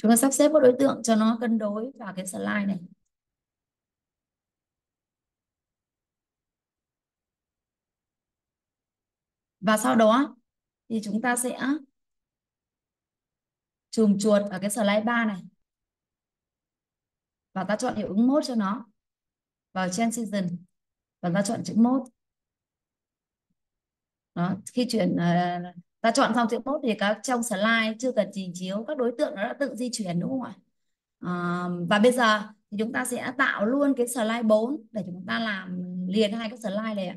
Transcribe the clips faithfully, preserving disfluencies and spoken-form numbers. Chúng ta sắp xếp các đối tượng cho nó cân đối vào cái slide này. Và sau đó thì chúng ta sẽ chùm chuột ở cái slide ba này. Và ta chọn hiệu ứng mode cho nó. Vào transition. Và ta chọn chữ mode. Đó, khi chuyển uh, ta chọn xong chữ mode thì các trong slide chưa cần trình chiếu, các đối tượng nó đã tự di chuyển, đúng không ạ? Uh, và bây giờ thì chúng ta sẽ tạo luôn cái slide bốn để chúng ta làm liền hai cái slide này ạ.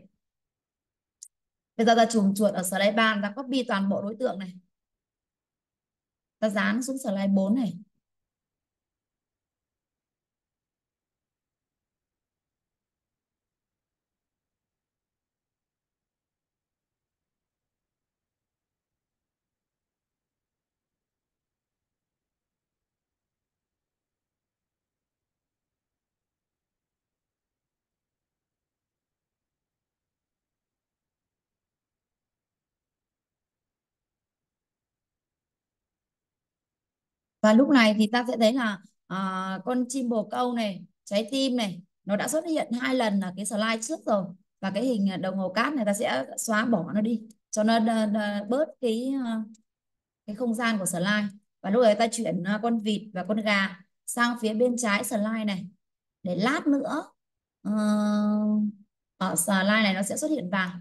Bây giờ ta chùm chuột ở slide ba, ta copy toàn bộ đối tượng này. Ta dán xuống slide bốn này. Và lúc này thì ta sẽ thấy là uh, con chim bồ câu này, trái tim này, nó đã xuất hiện hai lần ở cái slide trước rồi. Và cái hình đồng hồ cát này ta sẽ xóa bỏ nó đi cho nó bớt cái cái không gian của slide. Và lúc này ta chuyển con vịt và con gà sang phía bên trái slide này. Để lát nữa uh, ở slide này nó sẽ xuất hiện vào.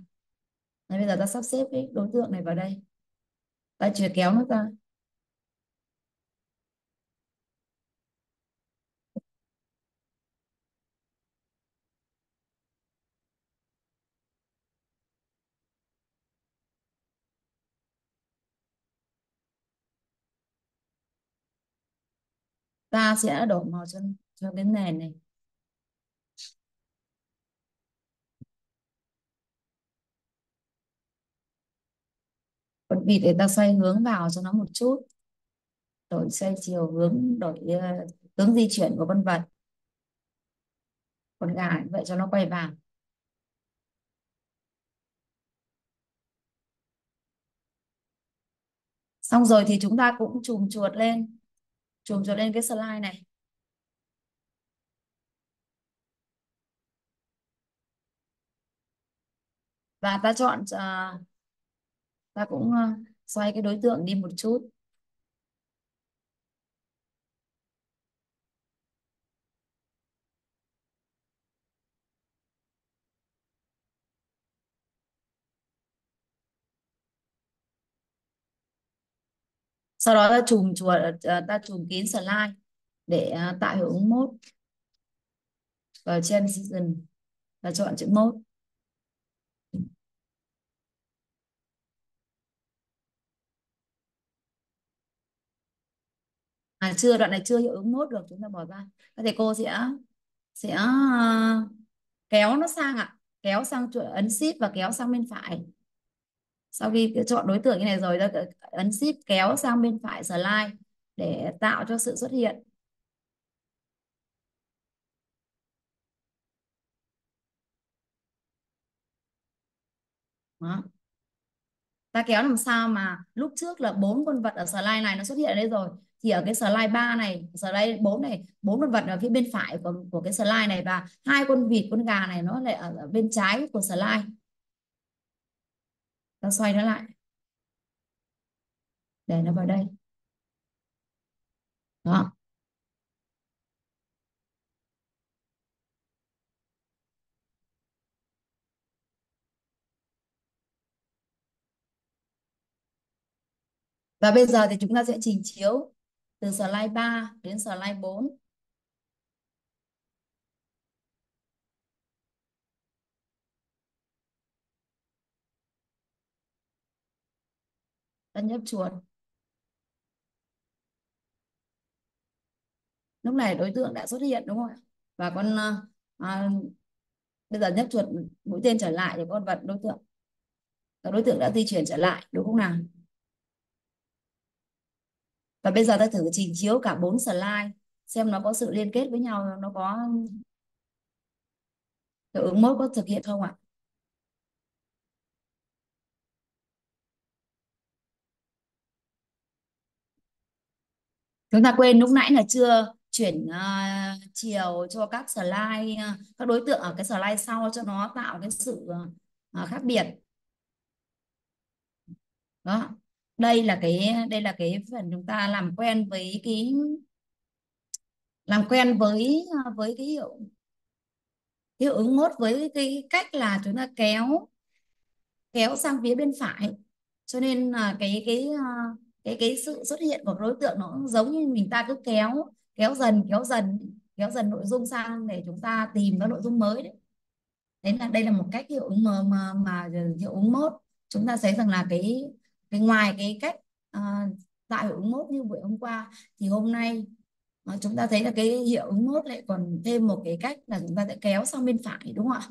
Đấy, bây giờ ta sắp xếp cái đối tượng này vào đây. Ta chừa kéo nó ra. Ta sẽ đổ màu cho, cho cái nền này. Còn vịt để ta xoay hướng vào cho nó một chút. Đổi xoay chiều hướng, đổi uh, hướng di chuyển của con vật. Còn gà vậy cho nó quay vào. Xong rồi thì chúng ta cũng chùm chuột lên. Chùm cho lên cái slide này. Và ta chọn, uh, ta cũng uh, xoay cái đối tượng đi một chút. Sau đó ta chùm chuột, ta chùm kín slide để tạo hiệu ứng mode. Vào transition, ta chọn chữ mode. À chưa, đoạn này chưa hiệu ứng mode được, chúng ta bỏ ra. Các thầy cô sẽ sẽ kéo nó sang ạ, à. kéo sang chuột, ấn shift và kéo sang bên phải. Sau khi chọn đối tượng như này rồi, ta ấn shift kéo sang bên phải slide để tạo cho sự xuất hiện. Đó. Ta kéo làm sao mà lúc trước là bốn con vật ở slide này nó xuất hiện ở đây rồi, thì ở cái slide ba này, slide bốn này, bốn con vật ở phía bên phải của, của cái slide này, và hai con vịt, con gà này nó lại ở bên trái của slide. Ta xoay nó lại. Để nó vào đây. Đó. Và bây giờ thì chúng ta sẽ trình chiếu từ slide ba đến slide bốn. Ta nhấp chuột. Lúc này đối tượng đã xuất hiện, đúng không ạ? Và con à, bây giờ nhấp chuột mũi tên trở lại thì con vật đối tượng đối tượng đã di chuyển trở lại, đúng không nào? Và bây giờ ta thử trình chiếu cả bốn slide xem nó có sự liên kết với nhau, nó có hiệu ứng mode có thực hiện không ạ? Chúng ta quên lúc nãy là chưa chuyển uh, chiều cho các slide, uh, các đối tượng ở cái slide sau cho nó tạo cái sự uh, khác biệt. Đó. Đây là cái đây là cái phần chúng ta làm quen với cái làm quen với với cái hiệu hiệu ứng mốt, với cái cách là chúng ta kéo kéo sang phía bên phải, cho nên là cái cái cái cái sự xuất hiện của đối tượng nó giống như mình ta cứ kéo kéo dần kéo dần kéo dần nội dung sang để chúng ta tìm các nội dung mới đấy. Đấy là đây là một cách hiệu ứng mà mà, mà hiệu ứng mốt. Chúng ta thấy rằng là cái cái ngoài cái cách uh, tạo hiệu ứng mốt như buổi hôm qua, thì hôm nay uh, chúng ta thấy là cái hiệu ứng mốt lại còn thêm một cái cách là chúng ta sẽ kéo sang bên phải, đúng không ạ?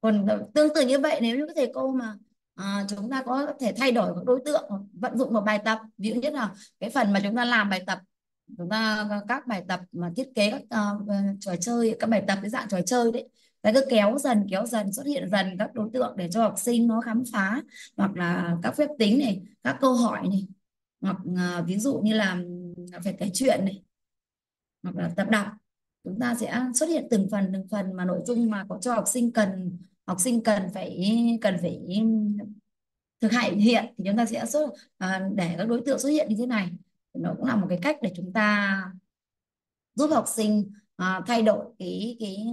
Còn tương tự như vậy, nếu như các thầy cô mà uh, chúng ta có thể thay đổi các đối tượng, vận dụng một bài tập, ví dụ nhất là cái phần mà chúng ta làm bài tập, chúng ta các bài tập mà thiết kế các uh, trò chơi, các bài tập cái dạng trò chơi đấy, ta cứ kéo dần kéo dần xuất hiện dần các đối tượng để cho học sinh nó khám phá, hoặc là các phép tính này, các câu hỏi này, hoặc uh, ví dụ như là phải kể chuyện này, hoặc là tập đọc, chúng ta sẽ xuất hiện từng phần từng phần mà nội dung mà có cho học sinh cần học sinh cần phải cần phải thực hành hiện, thì chúng ta sẽ xuất, uh, để các đối tượng xuất hiện như thế này. Nó cũng là một cái cách để chúng ta giúp học sinh uh, thay đổi cái cái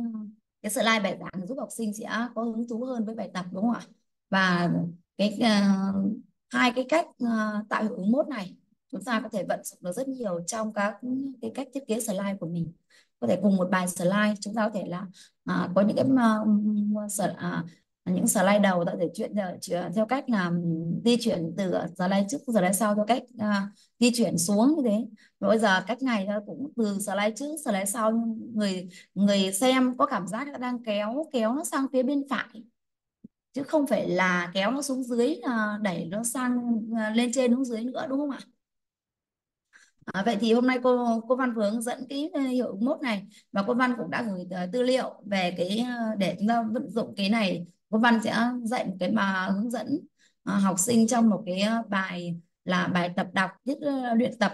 cái slide bài giảng, giúp học sinh sẽ có hứng thú hơn với bài tập, đúng không ạ? Và cái uh, hai cái cách uh, tạo hiệu ứng mốt này chúng ta có thể vận dụng được rất nhiều trong các cái cách thiết kế slide của mình. Có thể cùng một bài slide chúng ta có thể là uh, có những cái uh, những slide đầu ta thể chuyển theo cách là di chuyển từ slide trước slide sau theo cách uh, di chuyển xuống như thế. Rồi bây giờ cách này ta cũng từ slide trước slide sau, người người xem có cảm giác đang kéo kéo nó sang phía bên phải, chứ không phải là kéo nó xuống dưới, uh, đẩy nó sang uh, lên trên xuống dưới nữa, đúng không ạ? À, vậy thì hôm nay cô cô Văn vừa hướng dẫn cái hiệu ứng mốt này, và cô Văn cũng đã gửi tư liệu về cái để chúng ta vận dụng cái này. Cô Văn sẽ dạy một cái mà hướng dẫn à, học sinh trong một cái bài là bài tập đọc viết luyện tập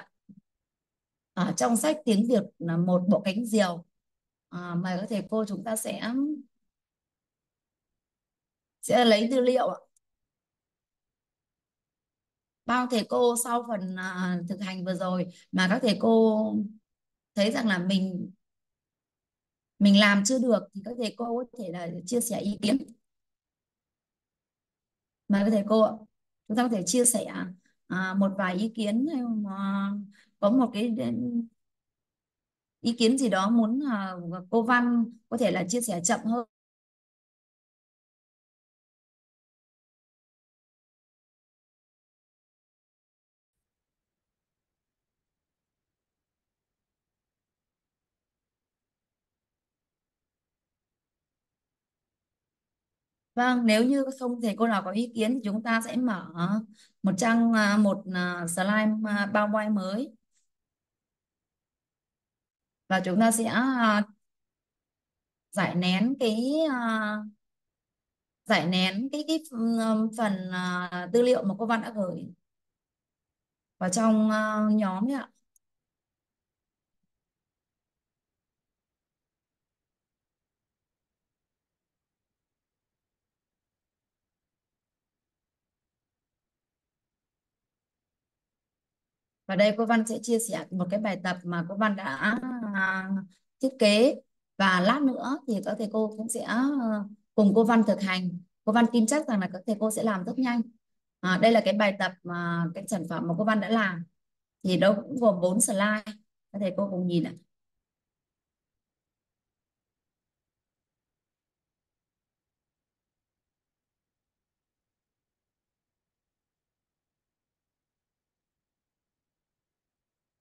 ở à, trong sách Tiếng Việt là Một Bộ Cánh Diều. À, mời các thầy cô chúng ta sẽ sẽ lấy tư liệu ạ. Bao thầy cô sau phần uh, thực hành vừa rồi mà các thầy cô thấy rằng là mình mình làm chưa được thì các thầy cô có thể là chia sẻ ý kiến. Mà các thầy cô chúng ta có thể chia sẻ uh, một vài ý kiến, hay uh, có một cái ý kiến gì đó muốn uh, cô Văn có thể là chia sẻ chậm hơn. Vâng, nếu như không thầy cô nào có ý kiến thì chúng ta sẽ mở một trang một slide PowerPoint mới, và chúng ta sẽ giải nén cái giải nén cái cái phần tư liệu mà cô Văn đã gửi vào trong nhóm đấy ạ. Và đây cô Văn sẽ chia sẻ một cái bài tập mà cô Văn đã thiết kế, và lát nữa thì các thầy cô cũng sẽ cùng cô Văn thực hành. Cô Văn tin chắc rằng là các thầy cô sẽ làm rất nhanh. À, đây là cái bài tập mà cái sản phẩm mà cô Văn đã làm, thì đâu cũng gồm bốn slide. Các thầy cô cùng nhìn ạ.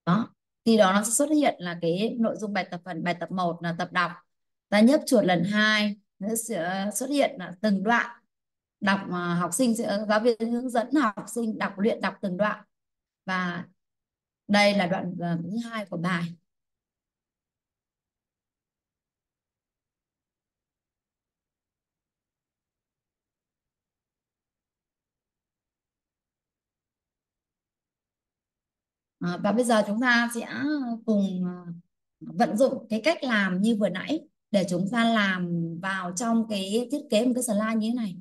Đó, thì đó nó sẽ xuất hiện là cái nội dung bài tập. Phần bài tập một là tập đọc, ta nhấp chuột lần hai nó sẽ xuất hiện là từng đoạn đọc, mà học sinh sẽ giáo viên hướng dẫn học sinh đọc luyện đọc từng đoạn, và đây là đoạn thứ hai của bài. À, và bây giờ chúng ta sẽ cùng vận dụng cái cách làm như vừa nãy để chúng ta làm vào trong cái thiết kế một cái slide như thế này.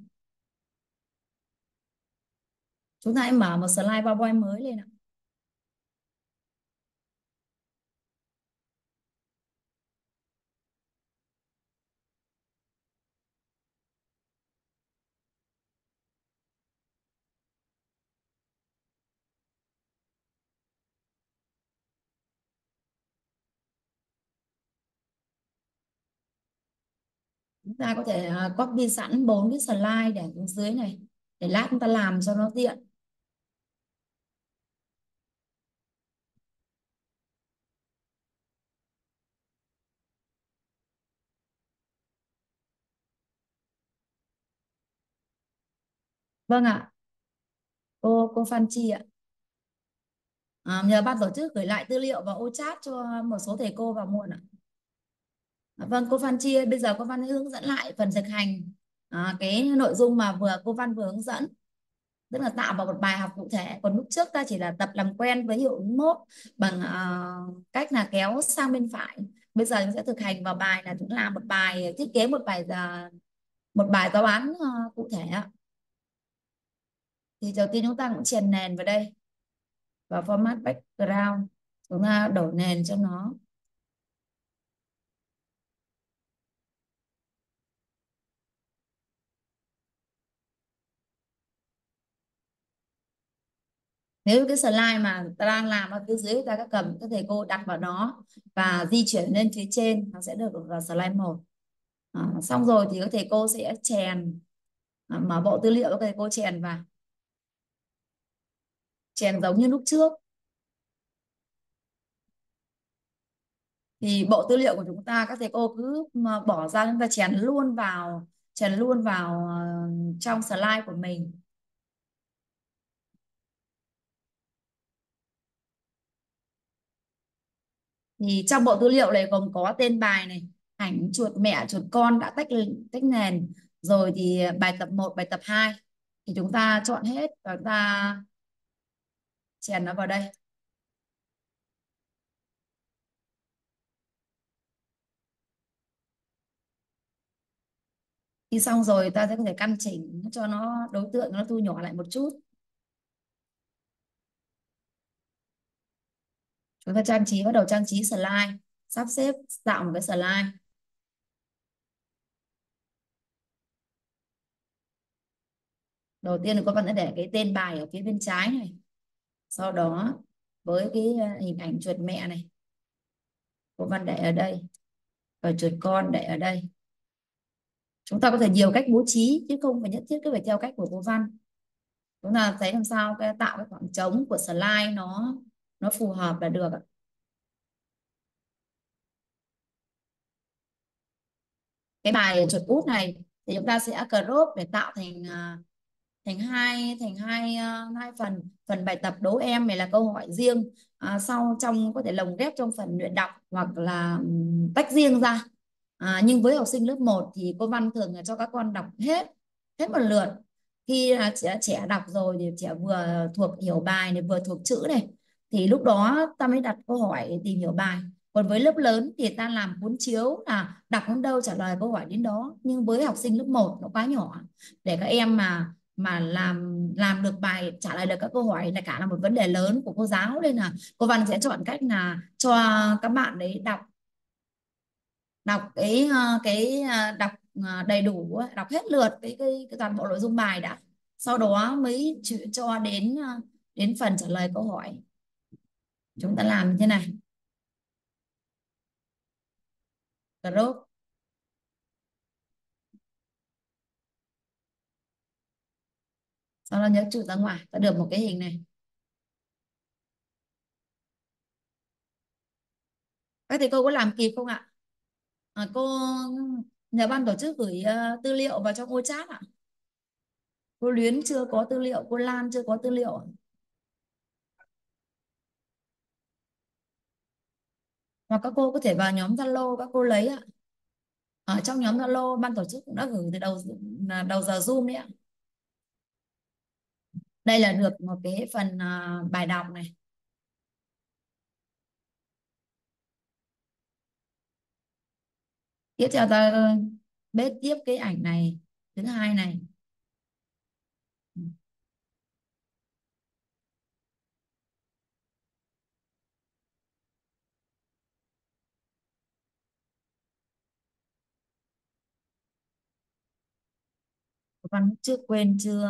Chúng ta hãy mở một slide PowerPoint mới lên ạ. Chúng ta có thể copy sẵn bốn cái slide để xuống dưới này để lát chúng ta làm cho nó tiện. Vâng ạ, cô cô Phan Chi ạ, à, nhờ ban tổ chức gửi lại tư liệu và ô chat cho một số thầy cô vào muộn ạ. À, vâng, cô Phan Chi, bây giờ cô Văn hướng dẫn lại phần thực hành à, cái nội dung mà vừa cô Văn vừa hướng dẫn, tức là tạo vào một bài học cụ thể. Còn lúc trước ta chỉ là tập làm quen với hiệu ứng mốt bằng à, cách là kéo sang bên phải. Bây giờ chúng sẽ thực hành vào bài là chúng làm một bài thiết kế một bài một bài giáo án à, cụ thể ạ. Thì đầu tiên chúng ta cũng chèn nền vào đây, vào format background, chúng ta đổ nền cho nó. Nếu cái slide mà ta đang làm ở phía dưới, ta cầm các thầy cô đặt vào đó và di chuyển lên phía trên, nó sẽ được vào slide một. À, xong rồi thì các thầy cô sẽ chèn, à, mở bộ tư liệu các thầy cô chèn vào. Chèn giống như lúc trước. Thì bộ tư liệu của chúng ta các thầy cô cứ bỏ ra, chúng ta chèn luôn vào, chèn luôn vào trong slide của mình. Thì trong bộ tư liệu này gồm có tên bài này, ảnh chuột mẹ, chuột con đã tách tách nền, rồi thì bài tập một, bài tập hai. Thì chúng ta chọn hết và chúng ta chèn nó vào đây. Khi xong rồi ta sẽ có thể căn chỉnh cho nó đối tượng nó thu nhỏ lại một chút. Chúng ta trang trí, bắt đầu trang trí slide, sắp xếp tạo một cái slide. Đầu tiên là các bạn đã để cái tên bài ở phía bên trái này. Sau đó với cái hình ảnh chuột mẹ này, cô Văn để ở đây, và chuột con để ở đây. Chúng ta có thể nhiều cách bố trí chứ không phải nhất thiết cứ phải theo cách của cô Văn. Chúng ta thấy làm sao cái tạo cái khoảng trống của slide nó nó phù hợp là được ạ. Cái bài chuột út này thì chúng ta sẽ crop để tạo thành thành hai thành hai hai phần. Phần bài tập đố em này là câu hỏi riêng, à, sau trong có thể lồng ghép trong phần luyện đọc hoặc là tách riêng ra. À, nhưng với học sinh lớp một thì cô Văn thường cho các con đọc hết hết một lượt. Khi trẻ, trẻ đọc rồi thì trẻ vừa thuộc hiểu bài này, vừa thuộc chữ này, thì lúc đó ta mới đặt câu hỏi để tìm hiểu bài. Còn với lớp lớn thì ta làm cuốn chiếu là đọc đến đâu trả lời câu hỏi đến đó. Nhưng với học sinh lớp một nó quá nhỏ để các em mà mà làm làm được bài, trả lời được các câu hỏi là cả là một vấn đề lớn của cô giáo, nên là cô Văn sẽ chọn cách là cho các bạn đấy đọc đọc cái cái đọc đầy đủ, đọc hết lượt cái, cái, cái toàn bộ nội dung bài đã, sau đó mới cho đến đến phần trả lời câu hỏi. Chúng ta làm như thế này. Crop. Sau đó nhớ chụp ra ngoài, ta được một cái hình này. Các thầy cô có làm kịp không ạ? À, cô nhờ ban tổ chức gửi uh, tư liệu vào trong ô chat ạ. Cô Luyến chưa có tư liệu, cô Lan chưa có tư liệu. Hoặc các cô có thể vào nhóm Zalo các cô lấy ạ. Ở trong nhóm Zalo ban tổ chức cũng đã gửi từ đầu đầu giờ Zoom đấy ạ. Đây là được một cái phần bài đọc này. Tiếp theo ta bết tiếp cái ảnh này thứ hai này. Con chưa quên chưa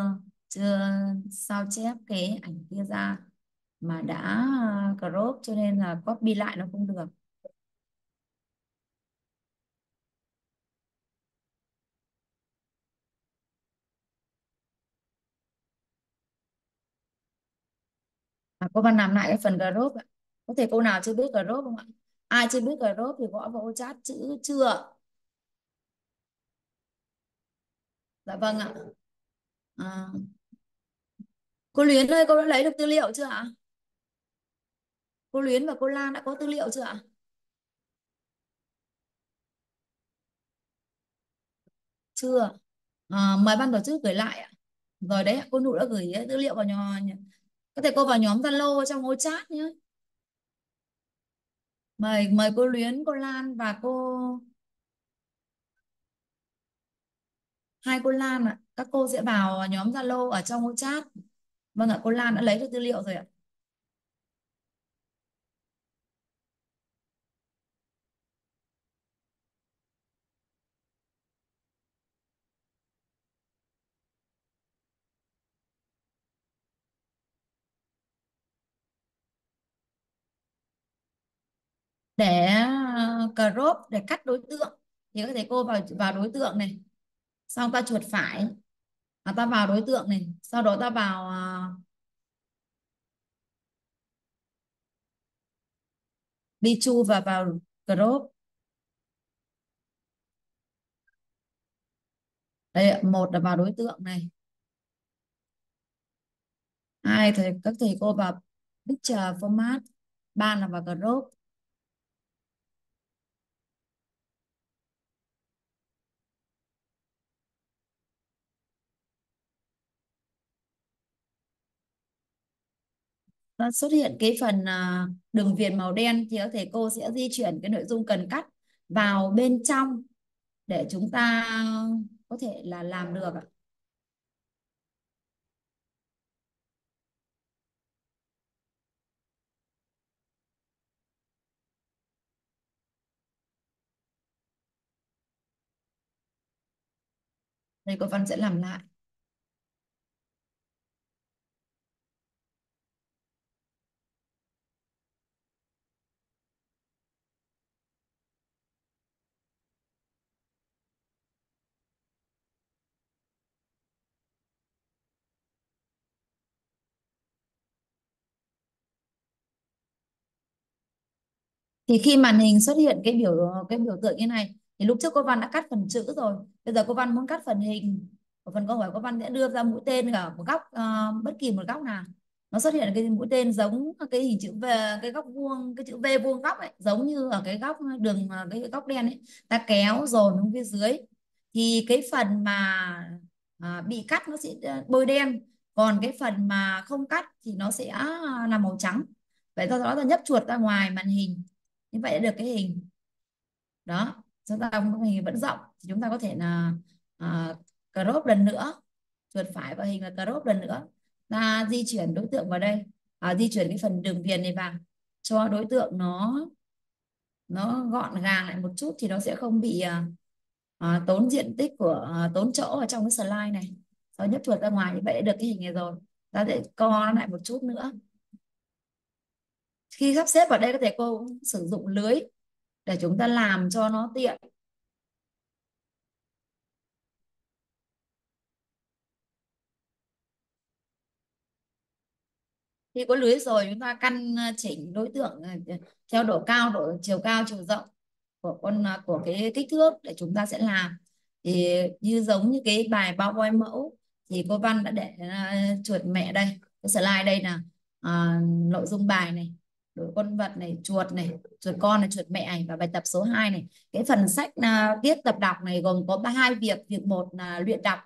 chưa sao chép cái ảnh kia ra mà đã crop cho nên là copy lại nó không được. À, cô Văn làm lại cái phần crop ạ. Có thể cô nào chưa biết crop không ạ? Ai chưa biết crop thì gõ vào chat chữ chưa. Dạ vâng ạ. À, cô Luyến ơi, cô đã lấy được tư liệu chưa ạ? Cô Luyến và cô Lan đã có tư liệu chưa ạ? Chưa. À, mời ban tổ chức gửi lại ạ. Rồi đấy, cô Nụ đã gửi tư liệu vào nhóm. Có thể cô vào nhóm Zalo trong hố chat nhé. Mời mời cô Luyến, cô Lan và cô hai cô Lan ạ. Các cô sẽ vào nhóm Zalo ở trong hố chat. Vâng ạ, cô Lan đã lấy được tư liệu rồi ạ. Để crop, để cắt đối tượng thì các thầy cô vào vào đối tượng này, xong ta chuột phải và ta vào đối tượng này, sau đó ta vào đi chu và vào crop. Đây, một là vào đối tượng này, hai thầy các thầy cô vào picture format, ba là vào crop. Xuất hiện cái phần đường viền màu đen thì các thầy cô sẽ di chuyển cái nội dung cần cắt vào bên trong để chúng ta có thể là làm được ạ. Đây, cô Văn sẽ làm lại. Thì khi màn hình xuất hiện cái biểu cái biểu tượng như này thì lúc trước cô Văn đã cắt phần chữ rồi, bây giờ cô Văn muốn cắt phần hình. Ở phần câu hỏi cô Văn sẽ đưa ra mũi tên ở một góc, uh, bất kỳ một góc nào nó xuất hiện cái mũi tên giống cái hình chữ V, cái góc vuông, cái chữ V vuông góc ấy, giống như ở cái góc đường cái góc đen ấy, ta kéo dồn xuống phía dưới thì cái phần mà uh, bị cắt nó sẽ bôi đen, còn cái phần mà không cắt thì nó sẽ là màu trắng. Vậy sau đó ta nhấp chuột ra ngoài màn hình, như vậy đã được cái hình đó. Chúng ta hình vẫn rộng thì chúng ta có thể là uh, crop lần nữa, chuột phải vào hình là crop lần nữa, ta di chuyển đối tượng vào đây, à, di chuyển cái phần đường viền này vào cho đối tượng nó nó gọn gàng lại một chút thì nó sẽ không bị uh, tốn diện tích của uh, tốn chỗ ở trong cái slide này. Sau nhấp chuột ra ngoài như vậy đã được cái hình này rồi, ta sẽ co lại một chút nữa. Khi sắp xếp vào đây các thầy cô cũng sử dụng lưới để chúng ta làm cho nó tiện. Khi có lưới rồi chúng ta căn chỉnh đối tượng theo độ cao, độ chiều cao, chiều rộng của con của cái kích thước để chúng ta sẽ làm. Thì như giống như cái bài PowerPoint mẫu thì cô Văn đã để chuột mẹ đây, cái slide đây là nội dung bài này, đối con vật này, chuột này, chuột con này, chuột mẹ này và bài tập số hai này. Cái phần sách uh, viết tập đọc này gồm có hai việc. Việc một là luyện đọc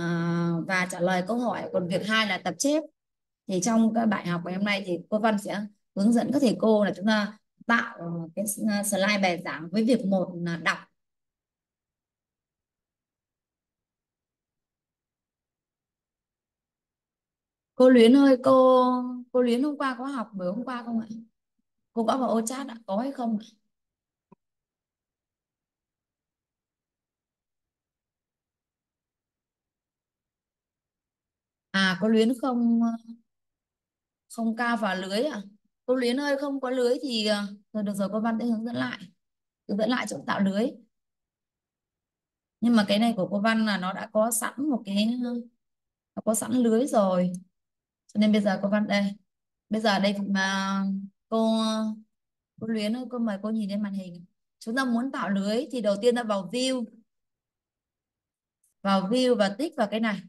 uh, và trả lời câu hỏi, còn việc hai là tập chép. Thì trong các bài học ngày hôm nay thì cô Văn sẽ hướng dẫn các thầy cô là chúng ta tạo cái slide bài giảng với việc một là đọc, Cô Luyến ơi, cô cô Luyến hôm qua có học buổi hôm qua không ạ? Cô gõ vào ô chat ạ, có hay không ạ? À, cô Luyến không không cao vào lưới ạ. À? Cô Luyến ơi, không có lưới thì rồi được rồi, cô Văn sẽ hướng dẫn lại. Hướng dẫn lại chỗ tạo lưới. Nhưng mà cái này của cô Văn là nó đã có sẵn một cái nó có sẵn lưới rồi. Cho nên bây giờ cô Văn đây. Bây giờ đây mà cô cô Luyến ơi, cô mời cô nhìn lên màn hình. Chúng ta muốn tạo lưới thì đầu tiên ta vào view. Vào view và tích vào cái này.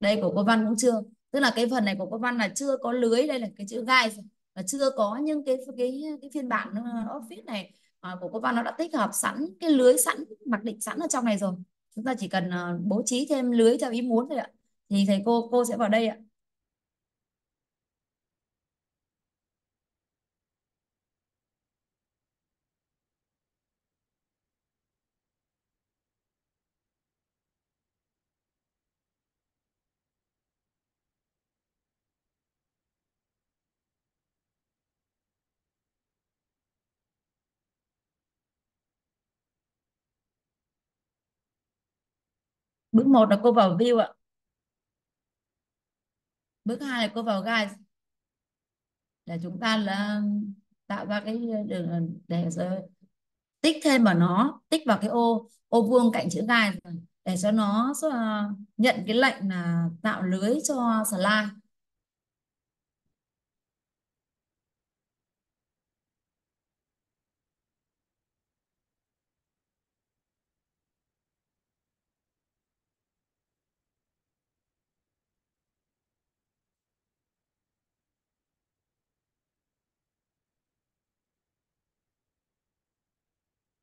Đây của cô Văn cũng chưa, tức là cái phần này của cô Văn là chưa có lưới, đây là cái chữ guide là chưa có, nhưng cái cái cái phiên bản Office này à, của cô Văn nó đã tích hợp sẵn cái lưới sẵn mặc định sẵn ở trong này rồi, chúng ta chỉ cần uh, bố trí thêm lưới theo ý muốn thôi ạ. Thì thầy cô cô sẽ vào đây ạ, bước một là cô vào view ạ, bước hai là cô vào guide để chúng ta là tạo ra cái đường để rồi tích thêm vào nó, tích vào cái ô ô vuông cạnh chữ guide để cho nó nhận cái lệnh là tạo lưới cho slide.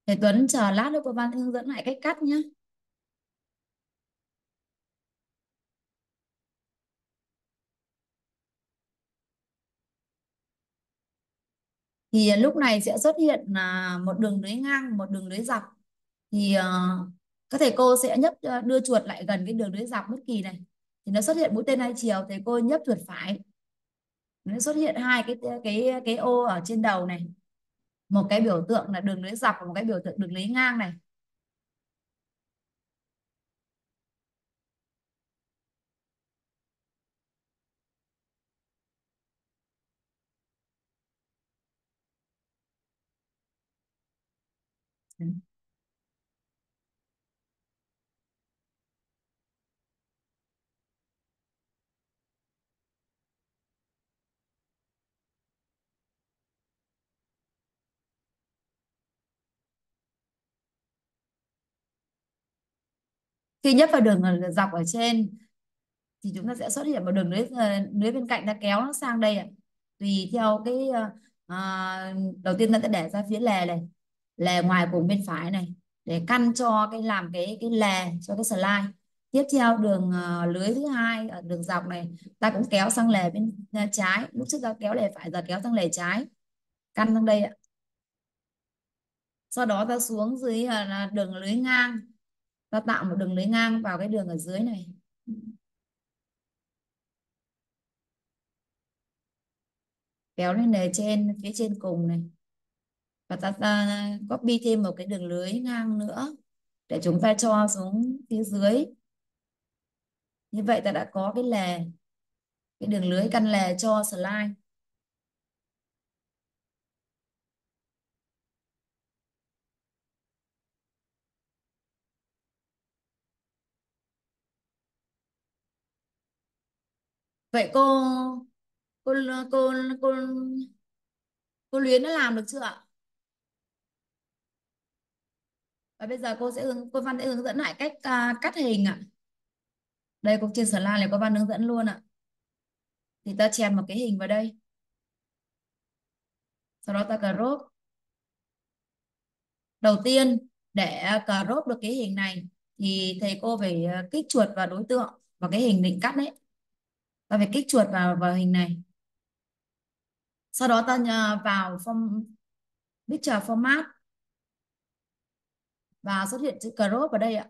Thầy Tuấn chờ lát nữa cô Văn hướng dẫn lại cách cắt nhé. Thì lúc này sẽ xuất hiện là một đường lưới ngang, một đường lưới dọc. Thì uh, các thầy cô sẽ nhấp đưa chuột lại gần cái đường lưới dọc bất kỳ này. Thì nó xuất hiện mũi tên hai chiều, thầy cô nhấp chuột phải. Nó xuất hiện hai cái cái cái ô ở trên đầu này. Một cái biểu tượng là đường lưới dọc và một cái biểu tượng đường lưới ngang này. Khi nhấp vào đường dọc ở trên thì chúng ta sẽ xuất hiện một đường lưới lưới bên cạnh, ta kéo nó sang đây ạ. Tùy theo cái uh, đầu tiên ta sẽ để ra phía lề này, lề ngoài cùng bên phải này để căn cho cái làm cái cái lề cho cái slide. Tiếp theo đường uh, lưới thứ hai ở đường dọc này ta cũng kéo sang lề bên uh, trái, lúc trước ta kéo lề phải giờ kéo sang lề trái, căn sang đây ạ. Sau đó ta xuống dưới uh, đường lưới ngang. Ta tạo một đường lưới ngang vào cái đường ở dưới này. Kéo lên lề trên, phía trên cùng này. Và ta, ta copy thêm một cái đường lưới ngang nữa để chúng ta cho xuống phía dưới. Như vậy ta đã có cái lề, cái đường lưới căn lề cho slide. Vậy cô cô cô cô cô Luyến đã làm được chưa ạ? Và bây giờ cô sẽ cô Văn sẽ hướng dẫn lại cách uh, cắt hình ạ. Đây cô trên slide này cô Văn hướng dẫn luôn ạ. Thì ta chèn một cái hình vào đây. Sau đó ta crop. Đầu tiên để crop được cái hình này thì thầy cô phải kích chuột vào đối tượng và cái hình định cắt đấy. Ta phải kích chuột vào vào hình này. Sau đó ta vào form, picture format và xuất hiện chữ crop ở đây ạ.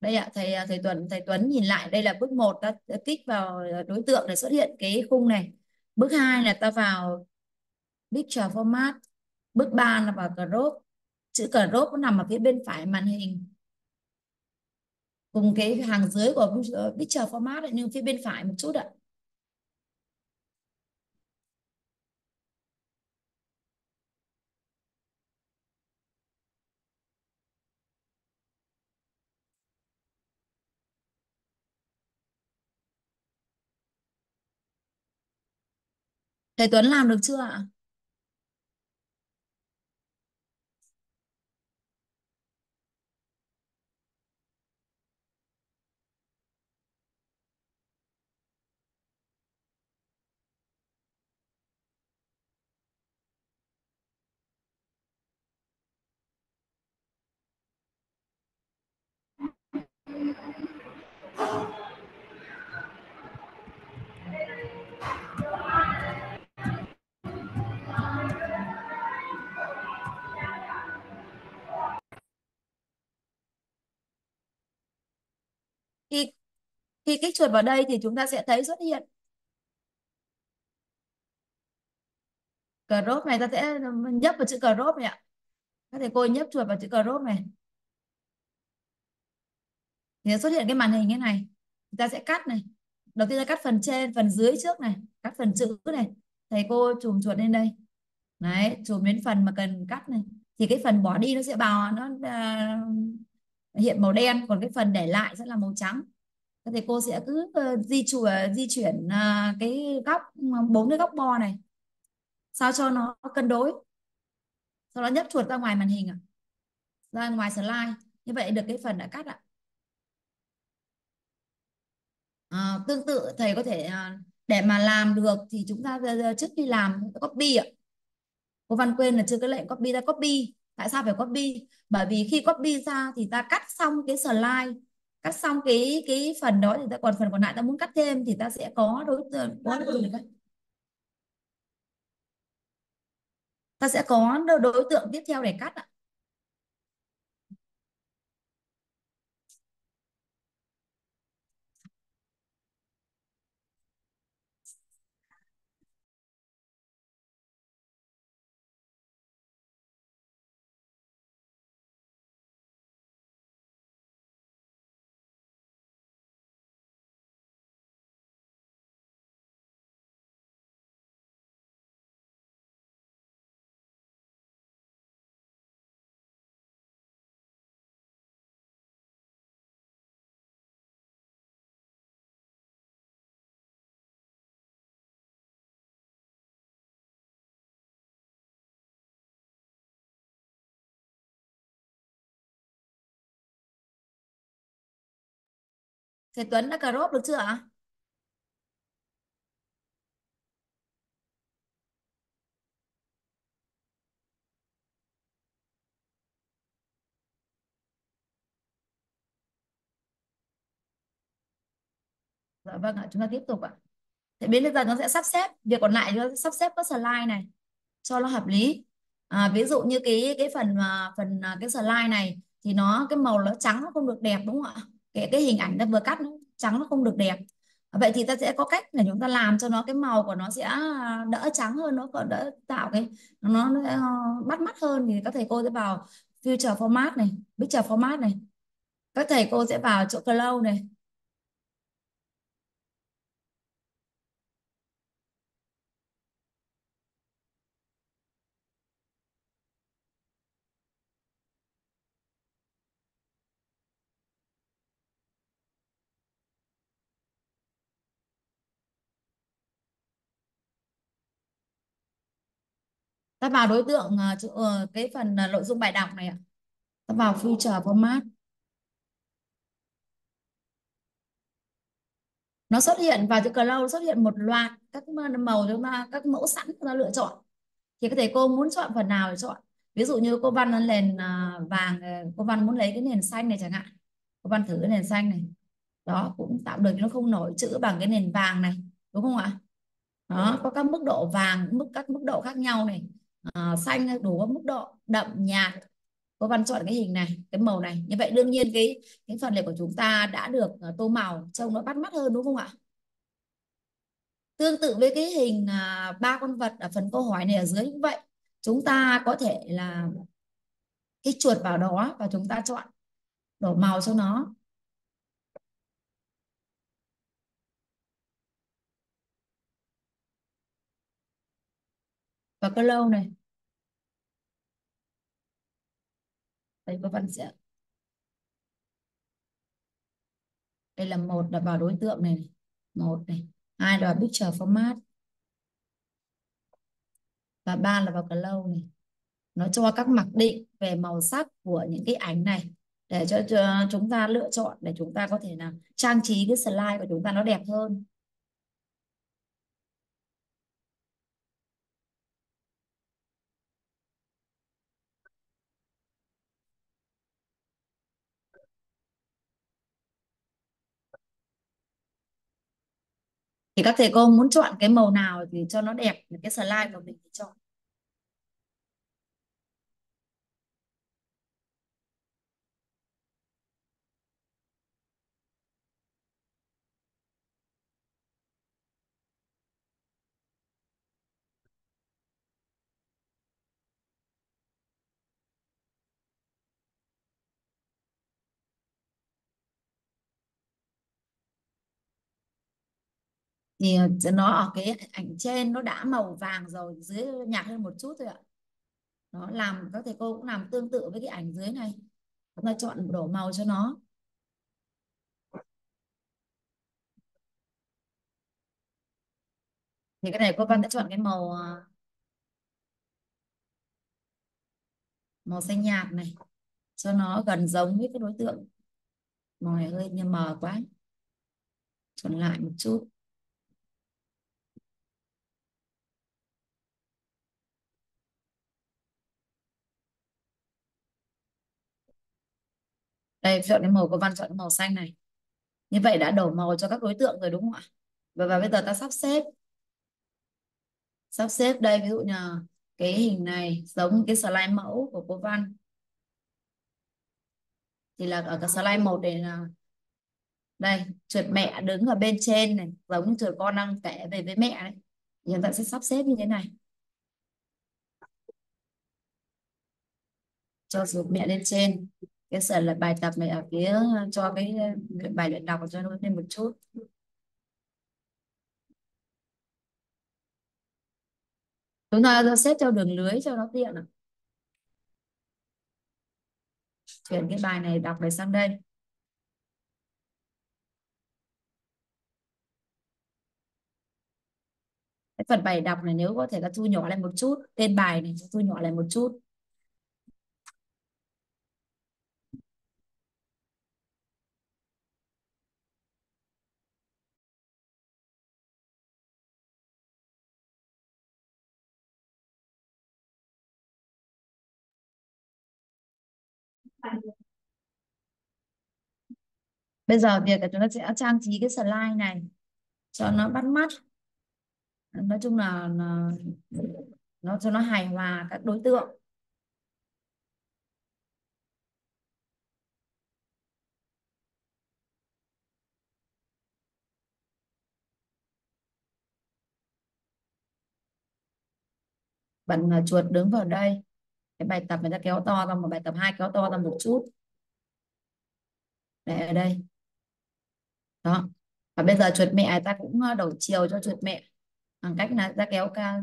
Đây ạ, thầy thầy Tuấn thầy Tuấn nhìn lại, đây là bước một ta tích vào đối tượng để xuất hiện cái khung này. Bước hai là ta vào picture format. Bước ba là vào crop. Chữ crop nó nằm ở phía bên phải màn hình, cùng cái hàng dưới của picture format ấy, nhưng phía bên phải một chút ạ. Thầy Tuấn làm được chưa ạ? Khi, khi kích chuột vào đây thì chúng ta sẽ thấy xuất hiện crop này. Ta sẽ nhấp vào chữ crop này ạ. Các thầy cô nhấp chuột vào chữ crop này thì xuất hiện cái màn hình như này. Chúng ta sẽ cắt này. Đầu tiên ta cắt phần trên, phần dưới trước này. Cắt phần chữ này. Thầy cô chùm chuột lên đây. Đấy, chùm đến phần mà cần cắt này. Thì cái phần bỏ đi nó sẽ bào, nó uh, hiện màu đen. Còn cái phần để lại sẽ là màu trắng. Các thầy cô sẽ cứ uh, di, chùa, di chuyển uh, cái góc, bốn cái góc bo này. Sao cho nó cân đối. Sau đó nhấp chuột ra ngoài màn hình. À. Ra ngoài slide. Như vậy được cái phần đã cắt ạ. À. À, tương tự thầy có thể để mà làm được thì chúng ta trước khi làm copy ạ. Cô Văn Quyên là chưa cái lệnh copy ra copy. Tại sao phải copy? Bởi vì khi copy ra thì ta cắt xong cái slide, cắt xong cái cái phần đó thì ta còn phần còn lại ta muốn cắt thêm thì ta sẽ có đối tượng có đối tượng ta sẽ có đối tượng tiếp theo để cắt ạ. Thầy Tuấn đã crop được chưa ạ? Dạ vâng ạ, chúng ta tiếp tục ạ. Thế đến bây giờ nó sẽ sắp xếp, việc còn lại nó sẽ sắp xếp các slide này cho nó hợp lý. À, ví dụ như cái cái phần phần cái slide này thì nó cái màu nó trắng nó không được đẹp đúng không ạ? Cái, cái hình ảnh ta vừa cắt nó trắng nó không được đẹp. Vậy thì ta sẽ có cách là chúng ta làm cho nó cái màu của nó sẽ đỡ trắng hơn, nó còn đỡ tạo cái nó, nó bắt mắt hơn. Thì các thầy cô sẽ vào future format này, picture format này. Các thầy cô sẽ vào chỗ close này. Ta vào đối tượng cái phần nội dung bài đọc này ạ. Ta vào future format. Nó xuất hiện vào chữ close, xuất hiện một loạt các màu, các mẫu sẵn ta lựa chọn. Thì các thầy cô muốn chọn phần nào để chọn. Ví dụ như cô Văn lên nền vàng, cô Văn muốn lấy cái nền xanh này chẳng hạn. Cô Văn thử cái nền xanh này. Đó, cũng tạo được nó không nổi chữ bằng cái nền vàng này, đúng không ạ? Đó, có các mức độ vàng, mức các mức độ khác nhau này. À, xanh đủ các mức độ đậm nhạt cô Văn chọn cái hình này, cái màu này. Như vậy đương nhiên cái cái phần này của chúng ta đã được tô màu trông nó bắt mắt hơn, đúng không ạ? Tương tự với cái hình ba con vật ở phần câu hỏi này ở dưới cũng vậy, chúng ta có thể là cái chuột vào đó và chúng ta chọn đổ màu cho nó. Và cái lâu này đây, cô Văn sẽ đây là một là vào đối tượng này, một này, hai là vào picture format và ba là vào cái lâu này. Nó cho các mặc định về màu sắc của những cái ảnh này để cho, cho chúng ta lựa chọn để chúng ta có thể là trang trí cái slide của chúng ta nó đẹp hơn. Thì các thầy cô muốn chọn cái màu nào thì cho nó đẹp cái slide của mình thì chọn. Thì nó ở cái ảnh trên nó đã màu vàng rồi, dưới nhạt hơn một chút thôi ạ. Nó làm các thầy cô cũng làm tương tự với cái ảnh dưới này, chúng ta chọn đổ màu cho nó. Thì cái này cô Văn đã chọn cái màu màu xanh nhạt này cho nó gần giống với cái đối tượng. Màu này hơi mờ quá, chọn lại một chút. Đây, chọn cái màu, cô Văn chọn cái màu xanh này. Như vậy đã đổ màu cho các đối tượng rồi, đúng không ạ? Và, và bây giờ ta sắp xếp. Sắp xếp đây, ví dụ như cái hình này giống cái slide mẫu của cô Văn. Thì là ở cái slide một này là đây, chuột mẹ đứng ở bên trên này, giống như chuột con đang kể về với mẹ đấy. Thì chúng ta sẽ sắp xếp như thế này, cho chuột mẹ lên trên. Cái sở là bài tập này ở phía cho cái bài luyện đọc cho nó thêm một chút. Chúng ta xếp theo đường lưới cho nó tiện ạ. Chuyển cái bài này đọc này sang đây. Cái phần bài đọc này nếu có thể ta thu nhỏ lại một chút, tên bài này thu nhỏ lại một chút. Bây giờ việc là chúng ta sẽ trang trí cái slide này cho nó bắt mắt. Nói chung là nó, nó cho nó hài hòa các đối tượng. Bạn chuột đứng vào đây. Cái bài tập người ta kéo to ra một, bài tập hai kéo to ra một chút. Để ở đây. Đó. Và bây giờ chuột mẹ ta cũng đổ chiều cho chuột mẹ bằng cách là ta kéo ca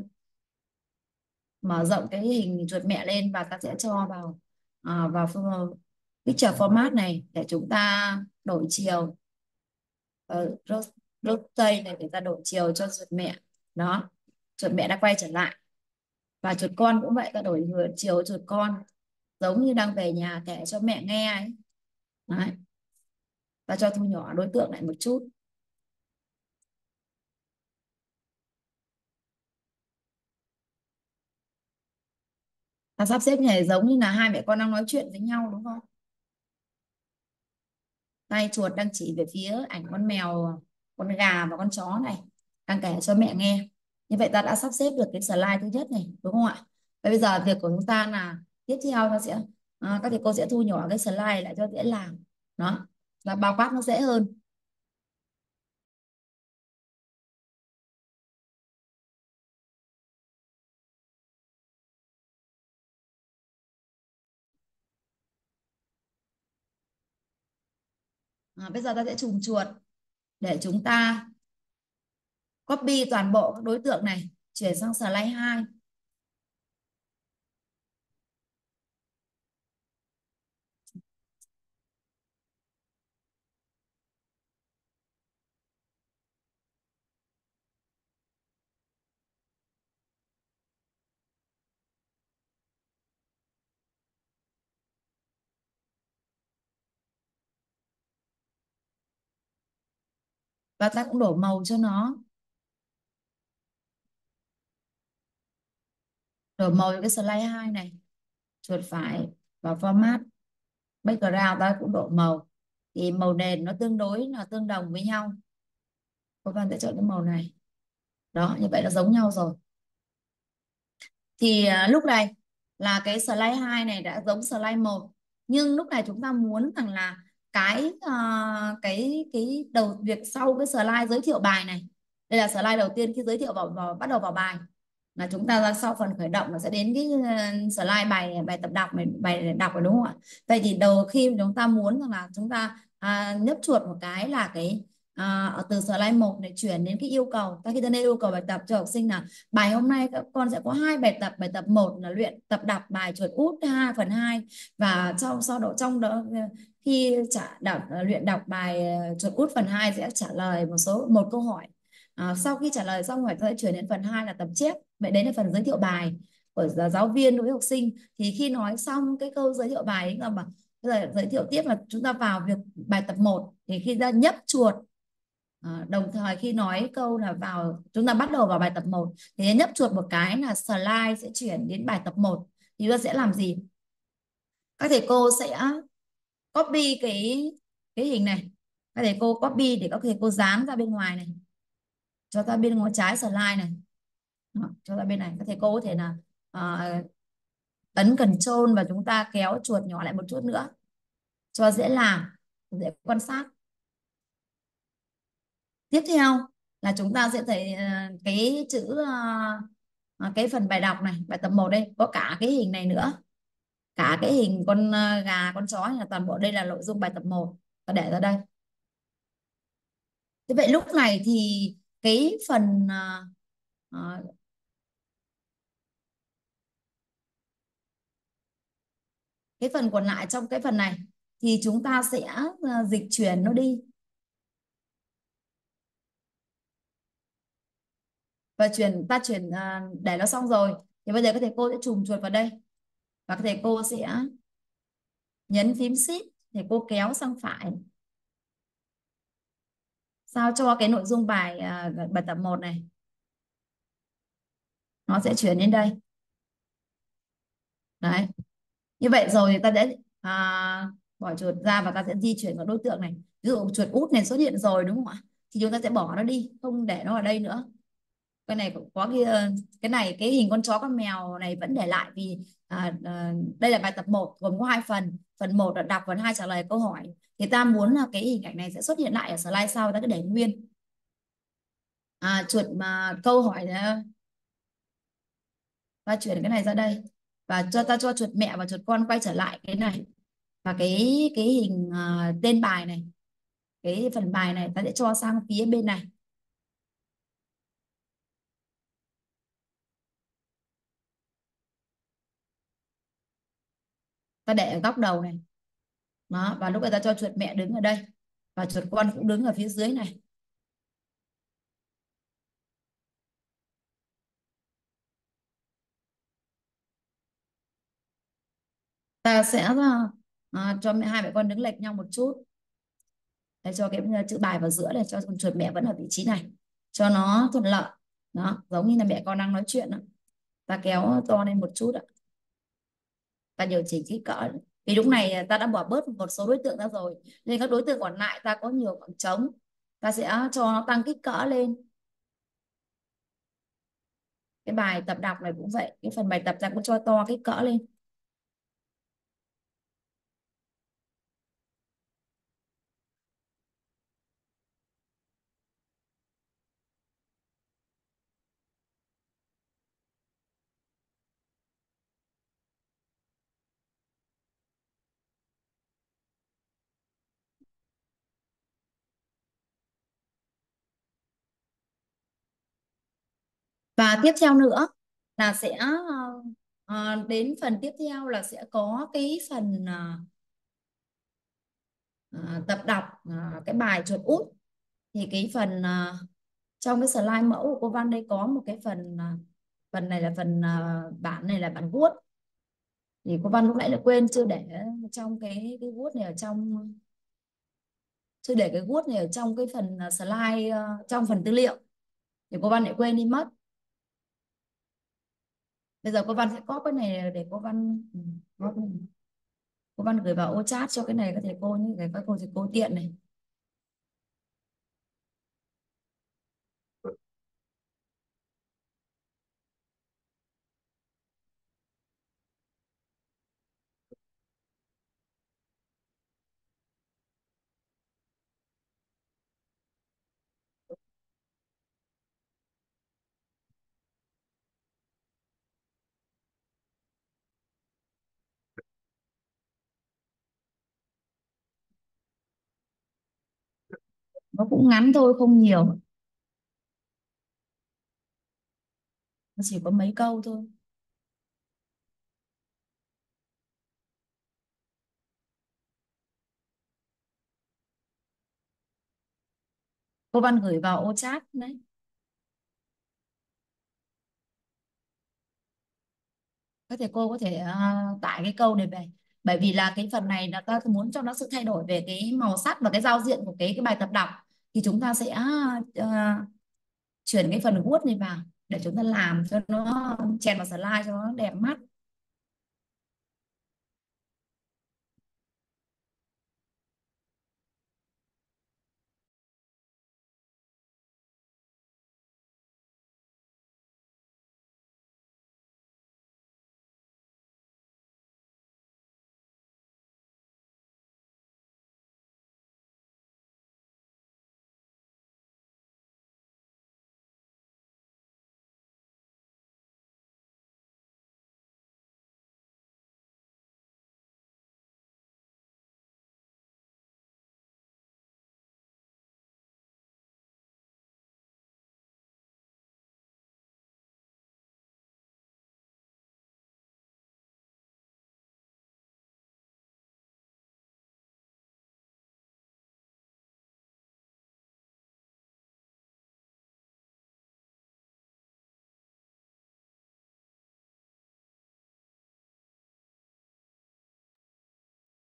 mở rộng cái hình chuột mẹ lên và ta sẽ cho vào à, vào picture format này để chúng ta đổi chiều. Ở rotate này để ta đổi chiều cho chuột mẹ. Đó. Chuột mẹ đã quay trở lại. Và chuột con cũng vậy, ta đổi chiều chuột con giống như đang về nhà kể cho mẹ nghe ấy. Đấy. Ta cho thu nhỏ đối tượng lại một chút. Ta sắp xếp này giống như là hai mẹ con đang nói chuyện với nhau, đúng không? Tay chuột đang chỉ về phía ảnh con mèo, con gà và con chó này, đang kể cho mẹ nghe. Như vậy ta đã sắp xếp được cái slide thứ nhất này, đúng không ạ? Và bây giờ việc của chúng ta là tiếp theo ta sẽ à, các thầy cô sẽ thu nhỏ cái slide lại cho dễ làm, đó là bao quát nó dễ hơn. À, bây giờ ta sẽ trùng chuột để chúng ta copy toàn bộ các đối tượng này, chuyển sang slide hai. Và ta cũng đổ màu cho nó. Đổ màu cho cái slide hai này. Chuột phải vào format. Background ta cũng đổ màu. Thì màu nền nó tương đối, nó tương đồng với nhau. Cô Văn sẽ chọn cái màu này. Đó, như vậy là giống nhau rồi. Thì lúc này là cái slide hai này đã giống slide một. Nhưng lúc này chúng ta muốn rằng là cái uh, cái cái đầu việc sau cái slide giới thiệu bài này, đây là slide đầu tiên khi giới thiệu vào, vào bắt đầu vào bài, là chúng ta ra sau phần khởi động nó sẽ đến cái slide bài bài tập đọc này, bài đọc này, đúng không ạ? Vậy thì đầu khi chúng ta muốn rằng là chúng ta uh, nhấp chuột một cái là cái uh, từ slide một này chuyển đến cái yêu cầu. Ta khi ta nên yêu cầu bài tập cho học sinh là bài hôm nay các con sẽ có hai bài tập. Bài tập một là luyện tập đọc bài chuột út hai phần hai, và sau sau đó trong đó khi trả đọc, luyện đọc bài chuột út phần hai sẽ trả lời một số một câu hỏi. À, sau khi trả lời xong hỏi tôi sẽ chuyển đến phần hai là tập chép. Vậy đấy là phần giới thiệu bài của giáo viên đối với học sinh. Thì khi nói xong cái câu giới thiệu bài ấy là mà, giới thiệu tiếp là chúng ta vào việc bài tập một, thì khi ta nhấp chuột à, đồng thời khi nói câu là vào chúng ta bắt đầu vào bài tập một thì nhấp chuột một cái là slide sẽ chuyển đến bài tập một. Thì ta sẽ làm gì? Các thầy cô sẽ copy cái cái hình này, các thầy cô copy để các thầy cô dán ra bên ngoài này, cho ta bên ngón trái slide này, cho ta bên này. Các thầy cô có thể là uh, ấn Ctrl và chúng ta kéo chuột nhỏ lại một chút nữa cho dễ làm, dễ quan sát. Tiếp theo là chúng ta sẽ thấy uh, cái chữ uh, cái phần bài đọc này, bài tập một đây có cả cái hình này nữa, cả cái hình con gà con chó là toàn bộ đây là nội dung bài tập một, ta để ra đây. Thế vậy lúc này thì cái phần uh, cái phần còn lại trong cái phần này thì chúng ta sẽ dịch chuyển nó đi và chuyển ta chuyển uh, để nó xong rồi thì bây giờ các thầy cô sẽ chùm chuột vào đây. Và thầy cô sẽ nhấn phím Shift để cô kéo sang phải, sao cho cái nội dung bài bài tập một này nó sẽ chuyển đến đây. Đấy, như vậy rồi ta sẽ à, bỏ chuột ra và ta sẽ di chuyển vào đối tượng này. Ví dụ chuột út này xuất hiện rồi đúng không ạ? Thì chúng ta sẽ bỏ nó đi, không để nó ở đây nữa. Cái này cũng có cái, cái này cái hình con chó con mèo này vẫn để lại vì à, à, đây là bài tập một gồm có hai phần, phần một là đọc, phần hai trả lời câu hỏi. Thì ta muốn là cái hình ảnh này sẽ xuất hiện lại ở slide sau, ta cứ để nguyên. À, chuột mà câu hỏi là ta chuyển cái này ra đây và cho ta cho chuột mẹ và chuột con quay trở lại cái này, và cái cái hình uh, tên bài này, cái phần bài này ta sẽ cho sang phía bên này. Ta để ở góc đầu này. Đó, và lúc này ta cho chuột mẹ đứng ở đây và chuột con cũng đứng ở phía dưới này. Ta sẽ à, cho mẹ hai mẹ con đứng lệch nhau một chút để cho cái chữ bài vào giữa này, cho chuột mẹ vẫn ở vị trí này cho nó thuận lợi. Đó, giống như là mẹ con đang nói chuyện đó. Ta kéo to lên một chút ạ. Ta điều chỉnh kích cỡ vì lúc này ta đã bỏ bớt một số đối tượng ra rồi nên các đối tượng còn lại ta có nhiều khoảng trống, ta sẽ cho nó tăng kích cỡ lên. Cái bài tập đọc này cũng vậy, cái phần bài tập ta cũng cho to kích cỡ lên. Và tiếp theo nữa là sẽ uh, đến phần tiếp theo là sẽ có cái phần uh, tập đọc uh, cái bài chuột út. Thì cái phần uh, trong cái slide mẫu của cô Văn đây có một cái phần uh, phần này là phần uh, bản này là bản Word. Thì cô Văn lúc nãy là quên chưa để trong cái cái Word này ở trong chưa để cái Word này ở trong cái phần slide uh, trong phần tư liệu. Thì cô Văn lại quên đi mất. Bây giờ cô Văn sẽ có cái này để cô Văn cô Văn gửi vào ô chat cho cái này các thầy cô như các cô thì cô tiện này. Nó cũng ngắn thôi, không nhiều. Nó chỉ có mấy câu thôi. Cô Văn gửi vào ô chat đấy. Các thầy cô có thể uh, tải cái câu này về. Bởi vì là cái phần này là ta muốn cho nó sự thay đổi về cái màu sắc và cái giao diện của cái, cái bài tập đọc. Thì chúng ta sẽ uh, chuyển cái phần Word này vào để chúng ta làm cho nó chèn vào slide cho nó đẹp mắt.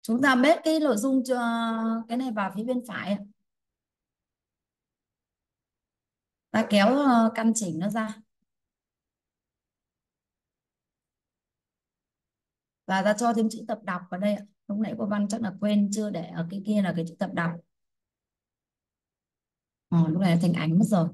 Chúng ta bết cái nội dung cho cái này vào phía bên phải. Ta kéo căn chỉnh nó ra. Và ta cho thêm chữ tập đọc vào đây. Lúc nãy cô Văn chắc là quên chưa để ở cái kia là cái chữ tập đọc. Ờ, lúc này thành ảnh mất rồi.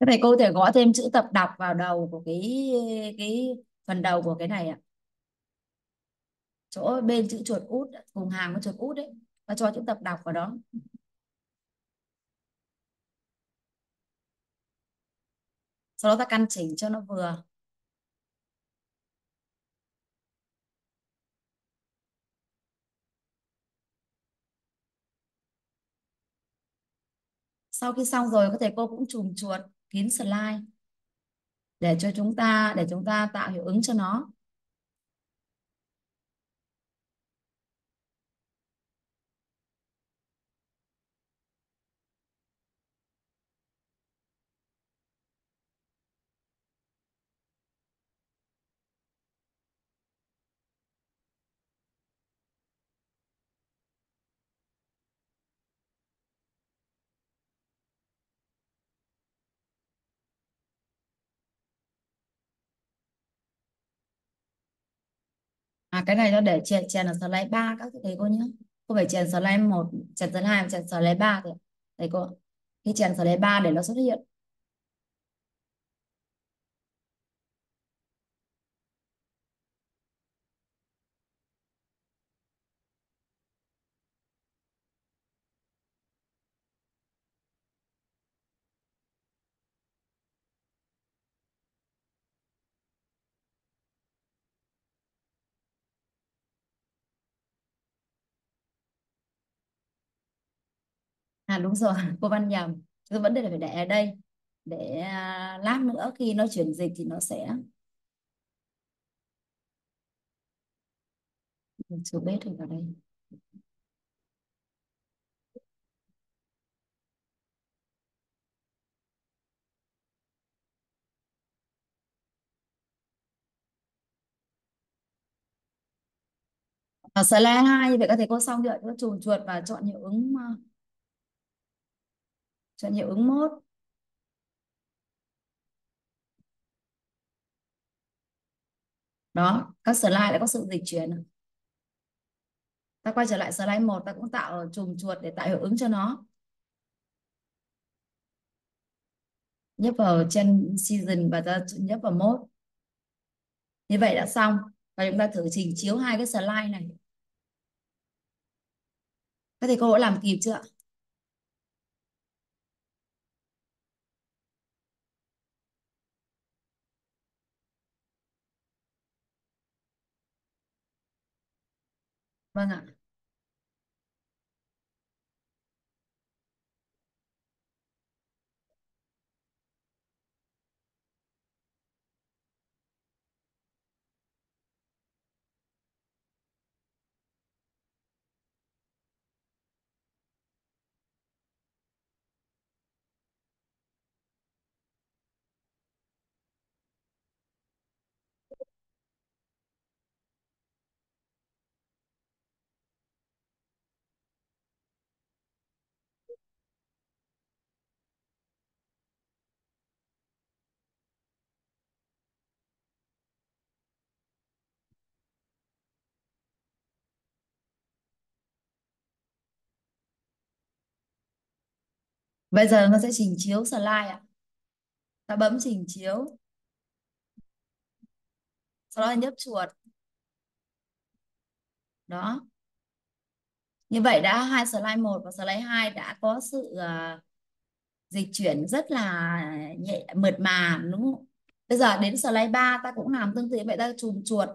Các thầy cô có thể gõ thêm chữ tập đọc vào đầu của cái cái phần đầu của cái này ạ. Chỗ bên chữ chuột út, cùng hàng với chuột út đấy, ta cho chữ tập đọc vào đó. Sau đó ta căn chỉnh cho nó vừa. Sau khi xong rồi các thầy cô cũng chùm chuột kín slide để cho chúng ta để chúng ta tạo hiệu ứng cho nó. à, cái này nó để chèn chèn ở slide ba các thầy cô nhé. Cô phải chèn slide một, chèn slide hai, chèn slide ba thì thầy cô. Khi chèn slide ba để nó xuất hiện. À, đúng rồi, cô Văn nhầm. Cái vấn đề phải để ở đây. Để lát nữa khi nó chuyển dịch thì nó sẽ chưa biết thì vào đây. Ở slide hai, vậy các thầy cô xong rồi, cô chùn chuột và chọn hiệu ứng chọn hiệu ứng mốt. Đó, các slide đã có sự dịch chuyển. Ta quay trở lại slide một, ta cũng tạo chùm chuột để tạo hiệu ứng cho nó. Nhấp vào trên season và ta nhấp vào mốt. Như vậy đã xong. Và chúng ta thử trình chiếu hai cái slide này. Các thầy cô đã làm kịp chưa ạ? Vâng ạ. Bây giờ nó sẽ trình chiếu slide ạ. Ta bấm trình chiếu. Sau đó nhấp chuột. Đó. Như vậy đã hai slide một và slide hai đã có sự uh, dịch chuyển rất là nhẹ, mượt mà đúng không? Bây giờ đến slide ba ta cũng làm tương tự, vậy ta chùm chuột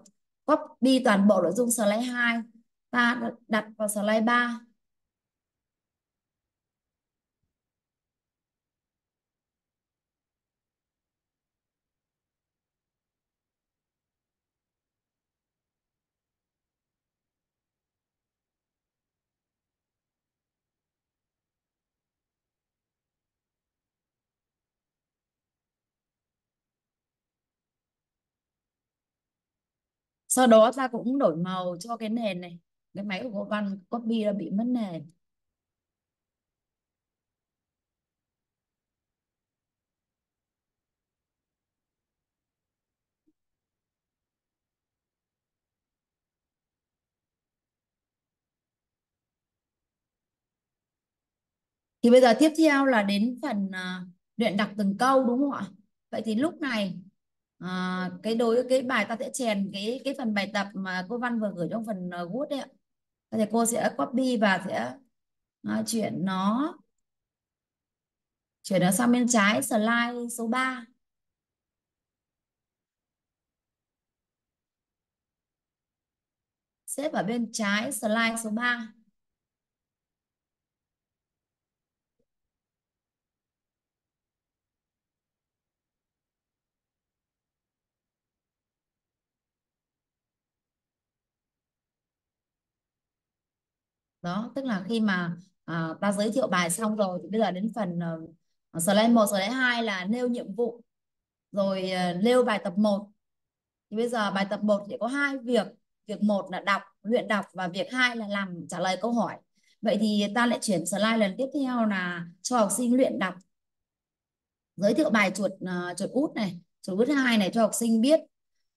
copy toàn bộ nội dung slide hai, ta đặt vào slide ba. Sau đó ta cũng đổi màu cho cái nền này. Cái máy của cô Văn copy đã bị mất nền. Thì bây giờ tiếp theo là đến phần uh, luyện đọc từng câu đúng không ạ? Vậy thì lúc này À, cái đối cái bài ta sẽ chèn cái cái phần bài tập mà cô Văn vừa gửi trong phần uh, Word đấy ạ. Thì cô sẽ copy và sẽ uh, chuyển nó chuyển nó sang bên trái slide số ba. Xếp ở bên trái slide số ba. Đó, tức là khi mà à, ta giới thiệu bài xong rồi thì bây giờ đến phần uh, slide một, slide hai là nêu nhiệm vụ. Rồi uh, nêu bài tập một. Thì bây giờ bài tập một thì có hai việc. Việc một là đọc, luyện đọc, và việc hai là làm trả lời câu hỏi. Vậy thì ta lại chuyển slide lần tiếp theo là cho học sinh luyện đọc. Giới thiệu bài chuột uh, chuột út này, chuột út hai này cho học sinh biết.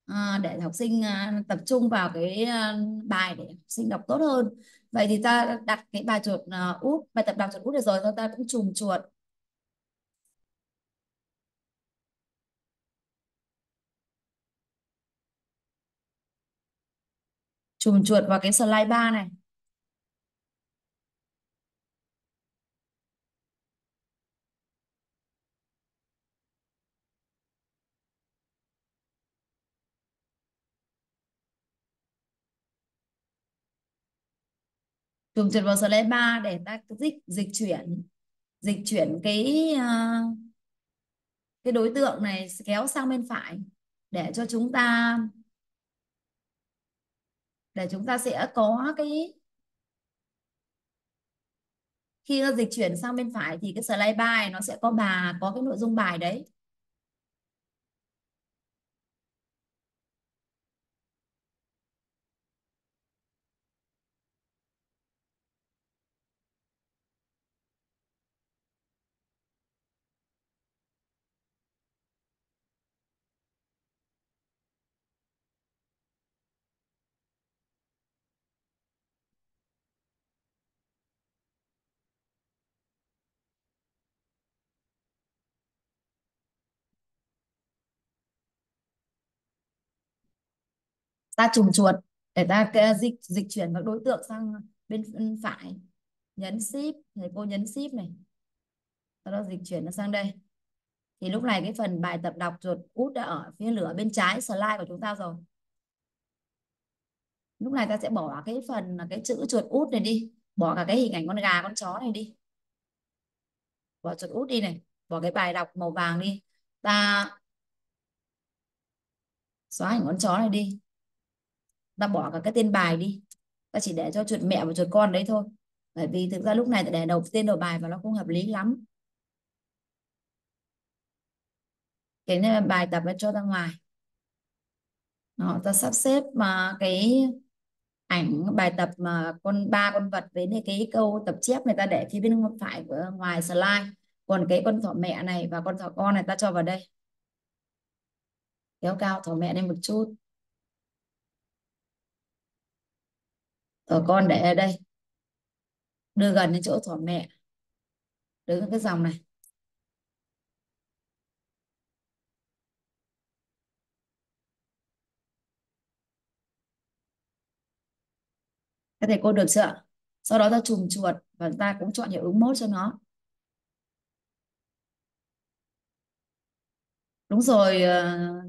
à, để học sinh à, tập trung vào cái à, bài để học sinh đọc tốt hơn. Vậy thì ta đặt cái bài chuột à, úp, bài tập đọc chuột úp được rồi, ta cũng chùm chuột. Chùm chuột vào cái slide ba này. Chùm chuột vào slide ba để ta dịch dịch chuyển dịch chuyển cái uh, cái đối tượng này kéo sang bên phải để cho chúng ta để chúng ta sẽ có cái, khi nó dịch chuyển sang bên phải thì cái slide ba nó sẽ có bà có cái nội dung bài đấy. Ta chùm chuột để ta dịch dịch chuyển các đối tượng sang bên phải, nhấn shift, thầy cô nhấn shift này, sau đó dịch chuyển nó sang đây. Thì lúc này cái phần bài tập đọc chuột út đã ở phía lửa bên trái slide của chúng ta rồi. Lúc này ta sẽ bỏ cái phần cái chữ chuột út này đi, bỏ cả cái hình ảnh con gà con chó này đi, bỏ chuột út đi này, bỏ cái bài đọc màu vàng đi, ta xóa hình con chó này đi. Ta bỏ cả cái tên bài đi. Ta chỉ để cho chuột mẹ và chuột con đấy thôi. Bởi vì thực ra lúc này ta để đầu tên đầu bài và nó không hợp lý lắm. Cái này là bài tập nó cho ra ngoài. Đó, ta sắp xếp mà cái ảnh bài tập mà con ba con vật với cái câu tập chép này ta để phía bên phải của ngoài slide. Còn cái con thỏ mẹ này và con thỏ con này ta cho vào đây. Kéo cao thỏ mẹ lên một chút. Thỏ con để ở đây, đưa gần đến chỗ thỏ mẹ, đứng cái dòng này. Các thầy cô được chưa? Sau đó ta chùm chuột và ta cũng chọn hiệu ứng mốt cho nó. Đúng rồi,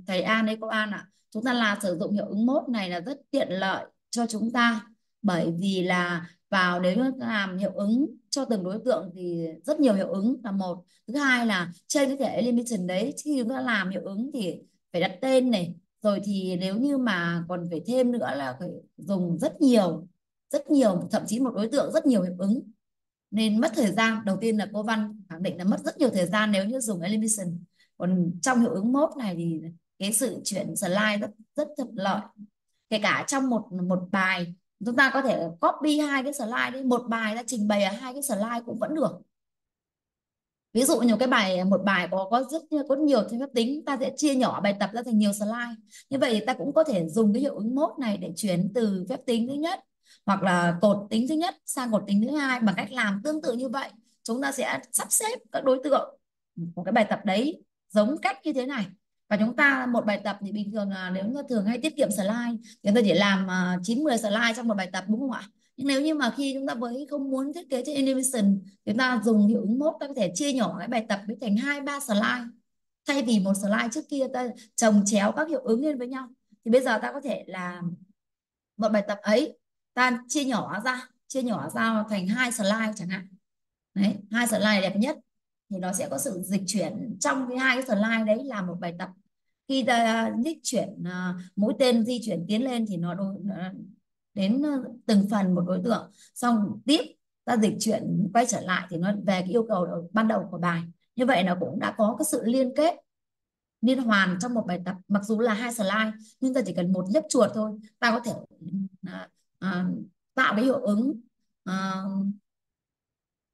thầy An đấy, cô An ạ. À, chúng ta là sử dụng hiệu ứng mốt này là rất tiện lợi cho chúng ta. Bởi vì là vào nếu làm hiệu ứng cho từng đối tượng thì rất nhiều hiệu ứng là một. Thứ hai là trên cái thẻ animation đấy, khi chúng ta làm hiệu ứng thì phải đặt tên này. Rồi thì nếu như mà còn phải thêm nữa là phải dùng rất nhiều, rất nhiều, thậm chí một đối tượng rất nhiều hiệu ứng. Nên mất thời gian, đầu tiên là cô Văn khẳng định là mất rất nhiều thời gian nếu như dùng animation. Còn trong hiệu ứng mode này thì cái sự chuyển slide rất, rất thuận lợi. Kể cả trong một, một bài, chúng ta có thể copy hai cái slide đấy, một bài ta trình bày ở hai cái slide cũng vẫn được. Ví dụ như cái bài một bài có có rất có nhiều thêm phép tính, ta sẽ chia nhỏ bài tập ra thành nhiều slide. Như vậy thì ta cũng có thể dùng cái hiệu ứng mode này để chuyển từ phép tính thứ nhất hoặc là cột tính thứ nhất sang cột tính thứ hai bằng cách làm tương tự như vậy. Chúng ta sẽ sắp xếp các đối tượng của cái bài tập đấy giống cách như thế này. Và chúng ta một bài tập thì bình thường là nếu như thường hay tiết kiệm slide thì ta chỉ làm chín mười slide trong một bài tập, đúng không ạ? Nhưng nếu như mà khi chúng ta với không muốn thiết kế trên animation, chúng ta dùng hiệu ứng mode, ta có thể chia nhỏ cái bài tập với thành hai ba slide. Thay vì một slide trước kia ta chồng chéo các hiệu ứng lên với nhau, thì bây giờ ta có thể là một bài tập ấy ta chia nhỏ ra, chia nhỏ ra thành hai slide chẳng hạn. Đấy, hai slide đẹp nhất. Thì nó sẽ có sự dịch chuyển trong cái hai cái slide đấy là một bài tập. Khi ta dịch chuyển mũi tên di chuyển tiến lên thì nó đến từng phần một đối tượng, xong tiếp ta dịch chuyển quay trở lại thì nó về cái yêu cầu ban đầu của bài. Như vậy nó cũng đã có cái sự liên kết liên hoàn trong một bài tập, mặc dù là hai slide nhưng ta chỉ cần một nhấp chuột thôi, ta có thể uh, tạo cái hiệu ứng uh,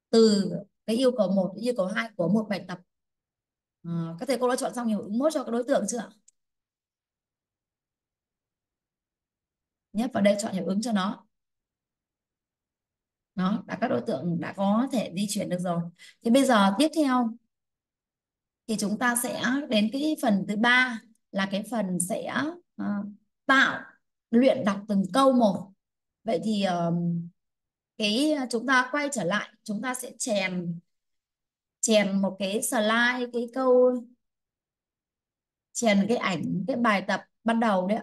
từ cái yêu cầu một yêu cầu hai của một bài tập. À, các thầy cô đã chọn xong hiệu ứng mốt cho các đối tượng chưa ạ? nhấp vào đây chọn hiệu ứng cho nó. Đó, đã các đối tượng đã có thể di chuyển được rồi. Thì bây giờ tiếp theo thì chúng ta sẽ đến cái phần thứ ba là cái phần sẽ uh, tạo luyện đọc từng câu một. Vậy thì uh, cái chúng ta quay trở lại, chúng ta sẽ chèn chèn một cái slide, cái câu chèn cái ảnh cái bài tập ban đầu đấy.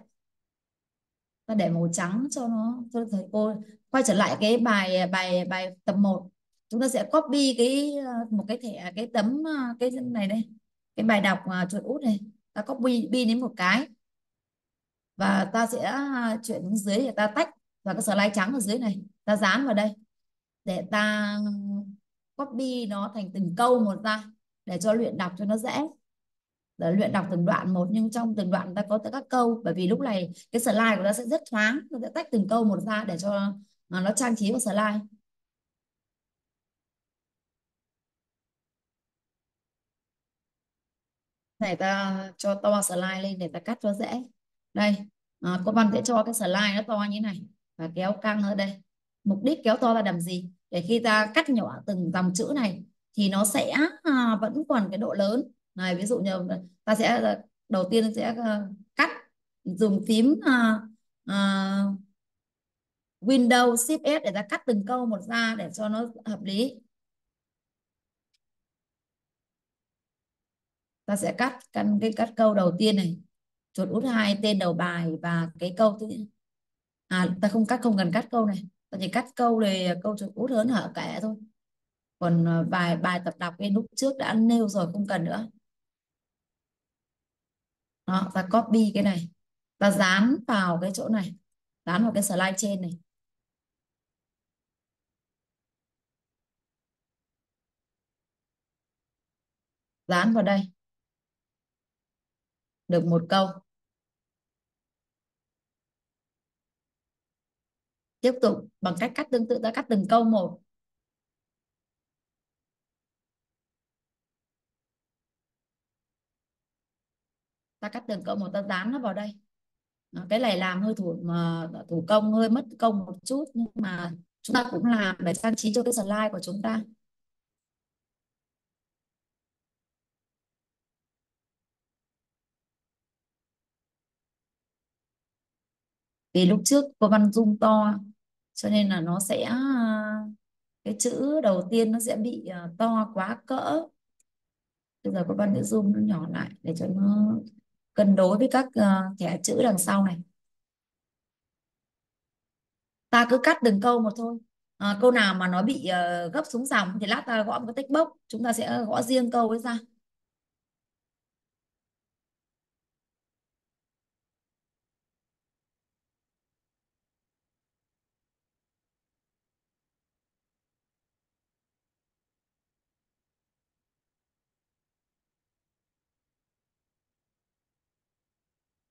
Ta để màu trắng cho nó cho thầy cô. Quay trở lại cái bài bài bài tập một, chúng ta sẽ copy cái một cái thẻ cái tấm cái này đây, cái bài đọc chuột út này, ta copy đến một cái và ta sẽ chuyển xuống dưới để ta tách và cái slide trắng ở dưới này ta dán vào đây để ta copy nó thành từng câu một ra để cho luyện đọc cho nó dễ. Để luyện đọc từng đoạn một, nhưng trong từng đoạn ta có tới các câu, bởi vì lúc này cái slide của ta sẽ rất thoáng, ta sẽ tách từng câu một ra để cho nó trang trí vào slide. Này ta cho to slide lên để ta cắt cho dễ. Đây, à, cô Văn sẽ cho cái slide nó to như này và kéo căng ở đây. Mục đích kéo to là làm gì? Để khi ta cắt nhỏ từng dòng chữ này thì nó sẽ à, vẫn còn cái độ lớn. Này, ví dụ như ta sẽ đầu tiên sẽ cắt dùng phím uh, uh, Windows Shift S để ta cắt từng câu một ra để cho nó hợp lý. Ta sẽ cắt căn cái cắt câu đầu tiên này, chuột út hai tên đầu bài và cái câu thứ à ta không cắt, không cần cắt câu này, ta chỉ cắt câu này, câu chuột út lớn hở kệ thôi. Còn bài bài tập đọc cái lúc trước đã nêu rồi, không cần nữa. Đó, ta copy cái này, ta dán vào cái chỗ này, dán vào cái slide trên này. Dán vào đây. Được một câu. Tiếp tục bằng cách cắt tương tự, ta cắt từng câu một. Ta cắt từng câu một, ta dán nó vào đây. Cái này làm hơi thủ mà thủ công, hơi mất công một chút, nhưng mà chúng ta cũng làm để trang trí cho cái slide của chúng ta. Vì lúc trước cô Văn zoom to cho nên là nó sẽ cái chữ đầu tiên nó sẽ bị to quá cỡ. Bây giờ cô Văn sẽ zoom nó nhỏ lại để cho nó cân đối với các uh, thẻ chữ đằng sau này. Ta cứ cắt từng câu một thôi. À, câu nào mà nó bị uh, gấp xuống dòng thì lát ta gõ một cái text box, chúng ta sẽ gõ riêng câu ấy ra.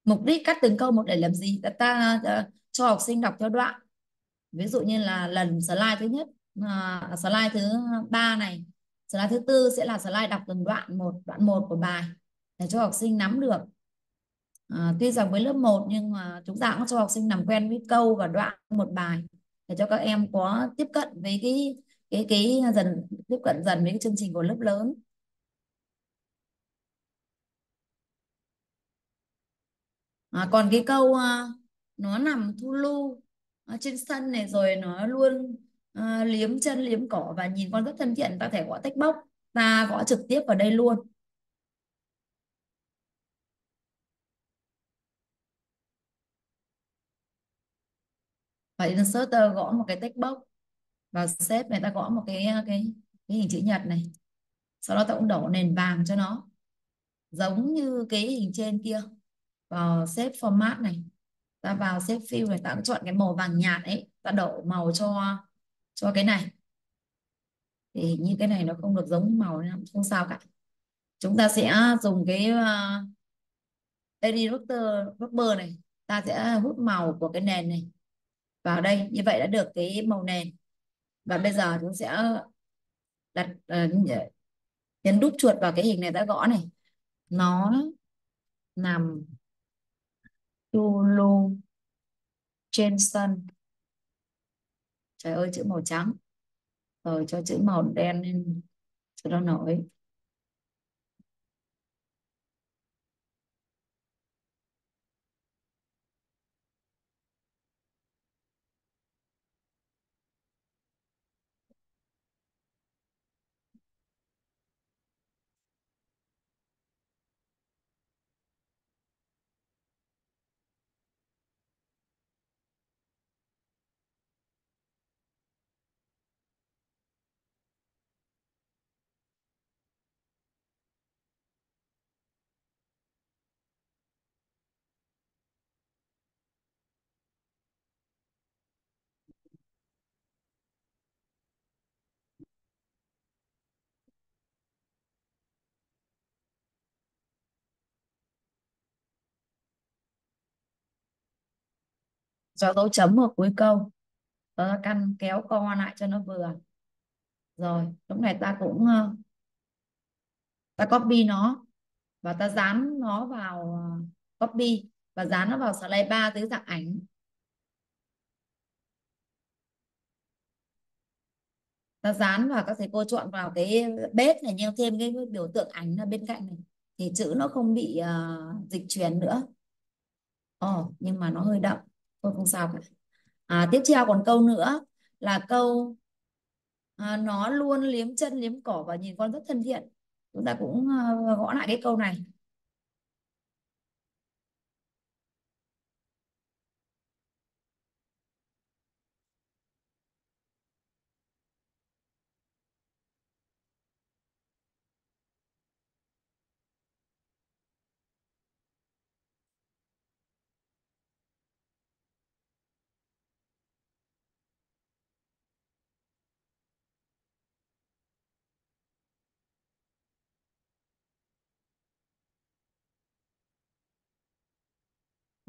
Mục đích cắt từng câu một để làm gì? Ta, ta, ta cho học sinh đọc theo đoạn. Ví dụ như là lần slide thứ nhất, uh, slide thứ ba này, slide thứ tư sẽ là slide đọc từng đoạn một, đoạn một của bài để cho học sinh nắm được. Uh, tuy rằng với lớp một nhưng mà chúng ta cũng cho học sinh làm quen với câu và đoạn một bài để cho các em có tiếp cận với cái cái cái dần tiếp cận dần với cái chương trình của lớp lớn. À, còn cái câu uh, nó nằm thu lu uh, trên sân này rồi nó luôn uh, liếm chân liếm cỏ và nhìn con rất thân thiện, ta thể gõ text box, ta gõ trực tiếp vào đây luôn. Và insert ta gõ một cái text box và xếp này, ta gõ một cái cái cái hình chữ nhật này, sau đó ta cũng đổ nền vàng cho nó giống như cái hình trên kia. Vào xếp format này, ta vào xếp fill này, ta cũng chọn cái màu vàng nhạt ấy, ta đổ màu cho cho cái này. Thì như cái này nó không được giống màu nên không sao cả. Chúng ta sẽ dùng cái uh, rubber này, ta sẽ hút màu của cái nền này vào đây, như vậy đã được cái màu nền. Và bây giờ chúng sẽ đặt uh, nhấn đúp chuột vào cái hình này, ta gõ này, nó nằm Thu lu Jensen. Trời ơi, chữ màu trắng. Rồi cho chữ màu đen lên cho nó nổi. Cho dấu chấm ở cuối câu. Đó, căn kéo câu hoa lại cho nó vừa. Rồi, lúc này ta cũng ta copy nó và ta dán nó vào copy và dán nó vào slide ba dưới dạng ảnh. Ta dán và các thầy cô chọn vào cái base này, nhưng thêm cái biểu tượng ảnh ở bên cạnh này thì chữ nó không bị uh, dịch chuyển nữa. Ồ, oh, nhưng mà nó hơi đậm. Thôi không sao cả. À, tiếp theo còn câu nữa là câu à, nó luôn liếm chân liếm cỏ và nhìn con rất thân thiện. Chúng ta cũng uh, gõ lại cái câu này.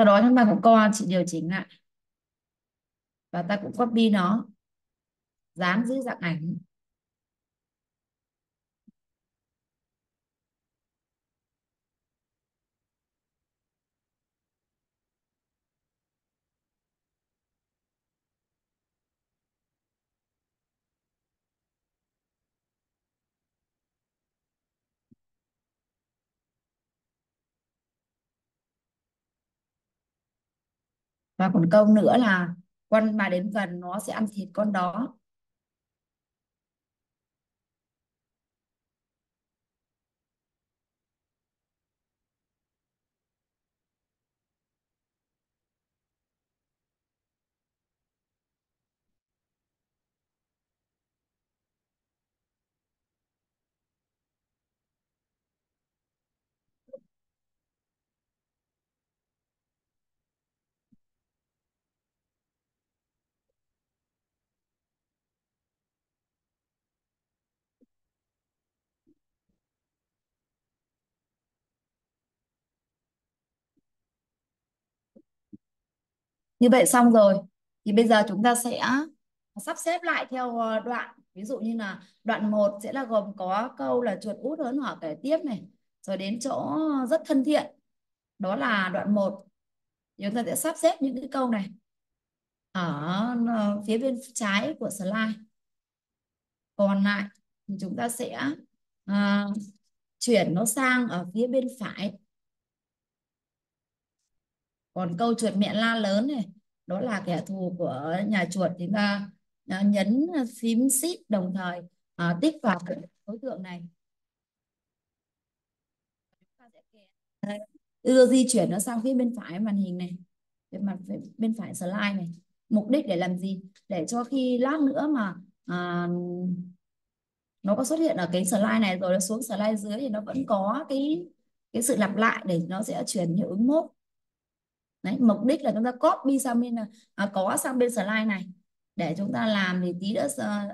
Sau đó chúng ta cũng co chị điều chỉnh lại và ta cũng copy nó dán dưới dạng ảnh. Và còn câu nữa là con mà đến gần nó sẽ ăn thịt con đó. Như vậy xong rồi thì bây giờ chúng ta sẽ sắp xếp lại theo đoạn. Ví dụ như là đoạn một sẽ là gồm có câu là chuột út hớn hở kể tiếp này, rồi đến chỗ rất thân thiện. Đó là đoạn một. Chúng ta sẽ sắp xếp những cái câu này ở phía bên trái của slide. Còn lại thì chúng ta sẽ à, chuyển nó sang ở phía bên phải. Còn câu chuột mẹ la lớn này, đó là kẻ thù của nhà chuột, thì ta nhấn phím shift đồng thời à, tích vào cái đối tượng này. Ưa di chuyển nó sang phía bên phải màn hình này, bên mặt bên phải slide này. Mục đích để làm gì? Để cho khi lát nữa mà à, nó có xuất hiện ở cái slide này rồi nó xuống slide dưới thì nó vẫn có cái cái sự lặp lại để nó sẽ chuyển hiệu ứng mốt. Đấy, mục đích là chúng ta copy sang bên à, có sang bên slide này để chúng ta làm, thì tí nữa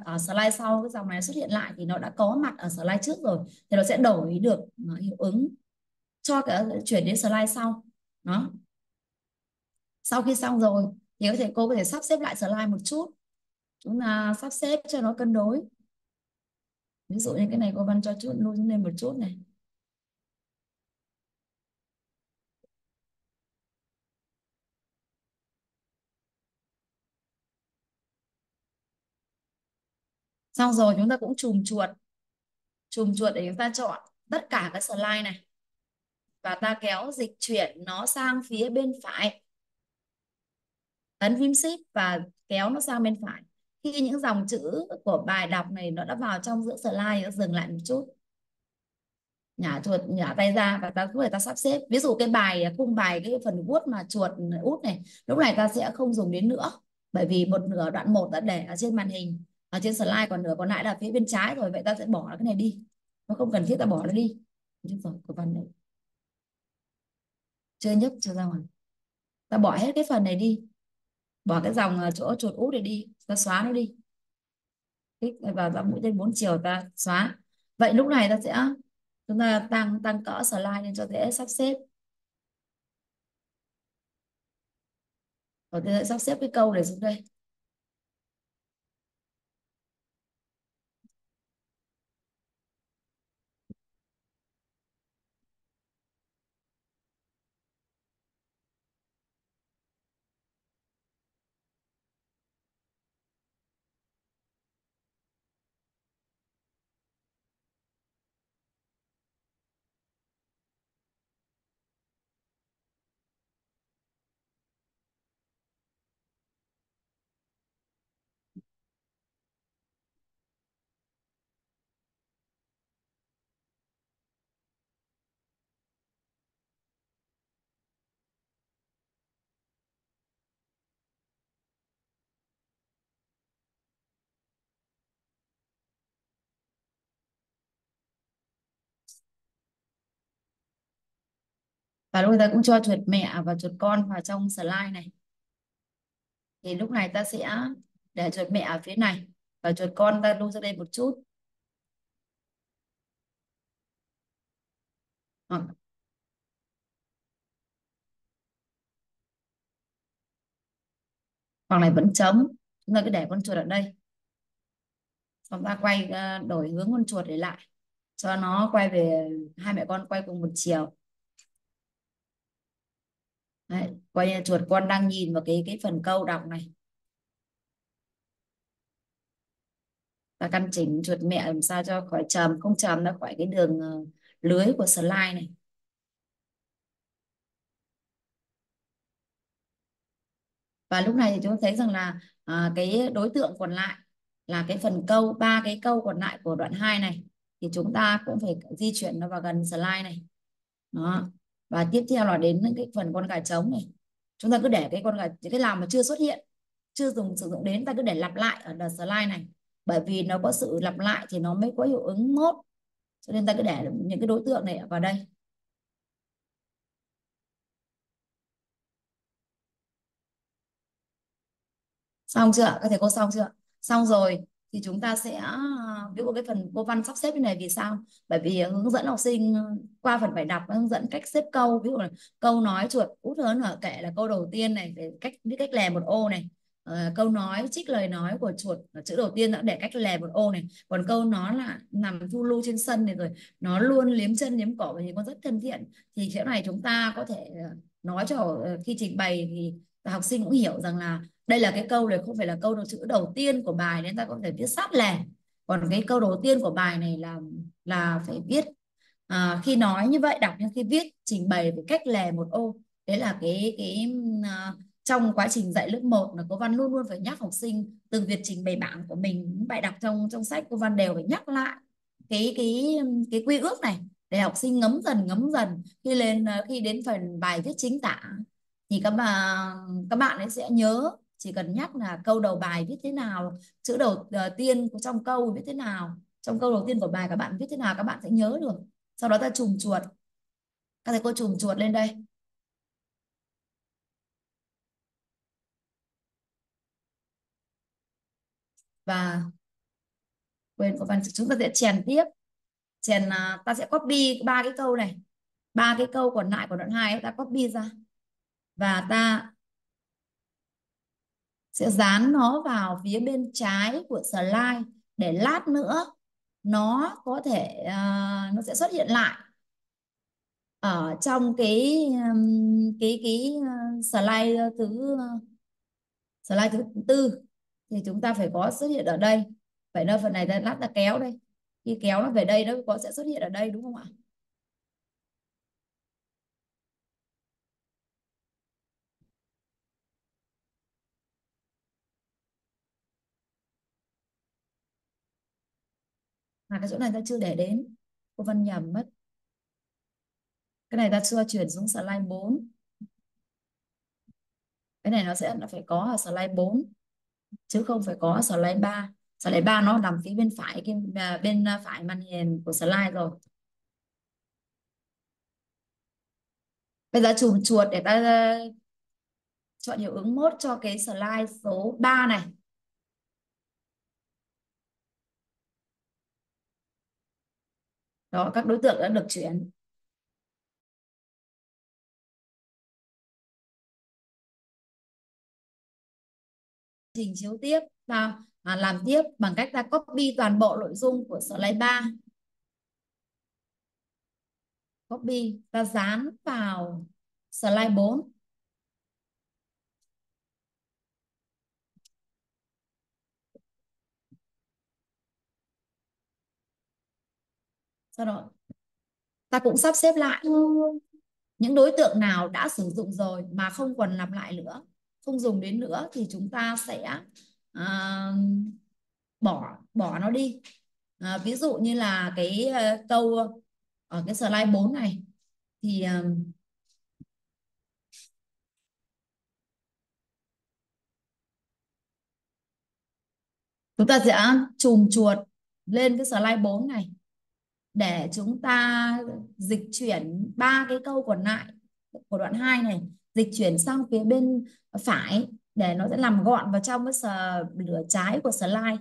ở slide sau cái dòng này xuất hiện lại thì nó đã có mặt ở slide trước rồi, thì nó sẽ đổi được hiệu ứng cho cái chuyển đến slide sau. Đó, sau khi xong rồi thì có thể cô có thể sắp xếp lại slide một chút, chúng ta sắp xếp cho nó cân đối. Ví dụ như cái này cô văn cho chút nuôi lên một chút này. Xong rồi chúng ta cũng chùm chuột. Chùm chuột để chúng ta chọn tất cả các slide này. Và ta kéo dịch chuyển nó sang phía bên phải. Ấn phím Shift và kéo nó sang bên phải. Khi những dòng chữ của bài đọc này nó đã vào trong giữa slide, nó dừng lại một chút. Nhả chuột, nhả tay ra và ta người ta sắp xếp. Ví dụ cái bài, khung bài, cái phần vuốt mà chuột út này, lúc này ta sẽ không dùng đến nữa. Bởi vì một nửa đoạn một đã để ở trên màn hình, ở trên slide, còn nửa còn lại là phía bên trái rồi. Vậy ta sẽ bỏ cái này đi. Nó không cần thiết, ta bỏ nó đi. Chứ rồi, của văn này. Chưa nhấp, chưa ra ngoài. Ta bỏ hết cái phần này đi. Bỏ cái dòng chỗ chuột út này đi. Ta xóa nó đi. Kích vào dòng mũi tên bốn chiều ta xóa. Vậy lúc này ta sẽ... chúng ta tăng tăng cỡ slide lên cho dễ sắp xếp. Rồi ta sẽ sắp xếp cái câu này xuống đây. Và lúc ta cũng cho chuột mẹ và chuột con vào trong slide này. Thì lúc này ta sẽ để chuột mẹ ở phía này. Và chuột con ta lưu ra đây một chút. Hoặc Hoặc này vẫn trống. Chúng ta cứ để con chuột ở đây. Xong ta quay đổi hướng con chuột để lại. Cho nó quay về, hai mẹ con quay cùng một chiều. Đấy, quay chuột con đang nhìn vào cái cái phần câu đọc này. Ta căn chỉnh chuột mẹ làm sao cho khỏi trầm, không trầm ra khỏi cái đường lưới của slide này. Và lúc này thì chúng ta thấy rằng là à, cái đối tượng còn lại là cái phần câu, ba cái câu còn lại của đoạn hai này thì chúng ta cũng phải di chuyển nó vào gần slide này. Đó. Và tiếp theo là đến cái phần con gà trống này. Chúng ta cứ để cái con gà, cái nào mà chưa xuất hiện, chưa dùng sử dụng đến, ta cứ để lặp lại ở đợt slide này. Bởi vì nó có sự lặp lại thì nó mới có hiệu ứng mốt. Cho nên ta cứ để những cái đối tượng này vào đây. Xong chưa? Các thầy cô xong chưa? Xong rồi thì chúng ta sẽ ví dụ cái phần cô Văn sắp xếp như này. Vì sao? Bởi vì hướng dẫn học sinh qua phần bài đọc hướng dẫn cách xếp câu, ví dụ là câu nói chuột út hớn hở kể là câu đầu tiên này, để cách biết cách lè một ô này. À, câu nói trích lời nói của chuột chữ đầu tiên đã để cách lè một ô này, còn câu nó là nằm thu lưu trên sân này, rồi nó luôn liếm chân liếm cổ và nhìn con rất thân thiện. Thì chỗ này chúng ta có thể nói cho khi trình bày thì học sinh cũng hiểu rằng là đây là cái câu này không phải là câu chữ đầu tiên của bài, nên ta có thể viết sát lề. Còn cái câu đầu tiên của bài này là là phải viết à, khi nói như vậy, đọc nhưng khi viết trình bày về cách lề một ô. Đấy là cái cái uh, trong quá trình dạy lớp một là cô Văn luôn luôn phải nhắc học sinh từ việc trình bày bảng của mình, bài đọc trong trong sách cô Văn đều phải nhắc lại cái cái cái quy ước này để học sinh ngấm dần ngấm dần khi lên khi đến phần bài viết chính tả thì các bà các bạn ấy sẽ nhớ. Chỉ cần nhắc là câu đầu bài viết thế nào, chữ đầu tiên của trong câu viết thế nào, trong câu đầu tiên của bài các bạn viết thế nào, các bạn sẽ nhớ được. Sau đó ta chùm chuột. Các thầy cô chùm chuột lên đây. Và quên của bạn, chúng ta sẽ chèn tiếp. Chèn ta sẽ copy ba cái câu này. Ba cái câu còn lại của đoạn hai ta copy ra. Và ta sẽ dán nó vào phía bên trái của slide để lát nữa nó có thể uh, nó sẽ xuất hiện lại ở trong cái cái cái slide thứ slide thứ tư. Thì chúng ta phải có xuất hiện ở đây. Vậy nên phần này ta lát ta kéo đây. Khi kéo nó về đây nó có sẽ xuất hiện ở đây đúng không ạ? Mà cái chỗ này ta chưa để đến. Cô Vân nhầm mất. Cái này ta chưa chuyển xuống slide bốn. Cái này nó sẽ nó phải có ở slide bốn chứ không phải có ở slide ba. Slide ba nó nằm phía bên phải cái bên phải màn hình của slide rồi. Bây giờ chùm chuột để ta chọn hiệu ứng mốt cho cái slide số ba này. Đó, các đối tượng đã được chuyển. Trình chiếu tiếp, ta làm tiếp bằng cách ta copy toàn bộ nội dung của slide ba. Copy, ta dán vào slide bốn. Sau đó, ta cũng sắp xếp lại những đối tượng nào đã sử dụng rồi mà không còn lặp lại nữa, không dùng đến nữa thì chúng ta sẽ uh, bỏ bỏ nó đi. Uh, ví dụ như là cái uh, câu ở cái slide bốn này thì uh, chúng ta sẽ chùm chuột lên cái slide bốn này để chúng ta dịch chuyển ba cái câu còn lại của đoạn hai này, dịch chuyển sang phía bên phải để nó sẽ làm gọn vào trong cái nửa trái của slide.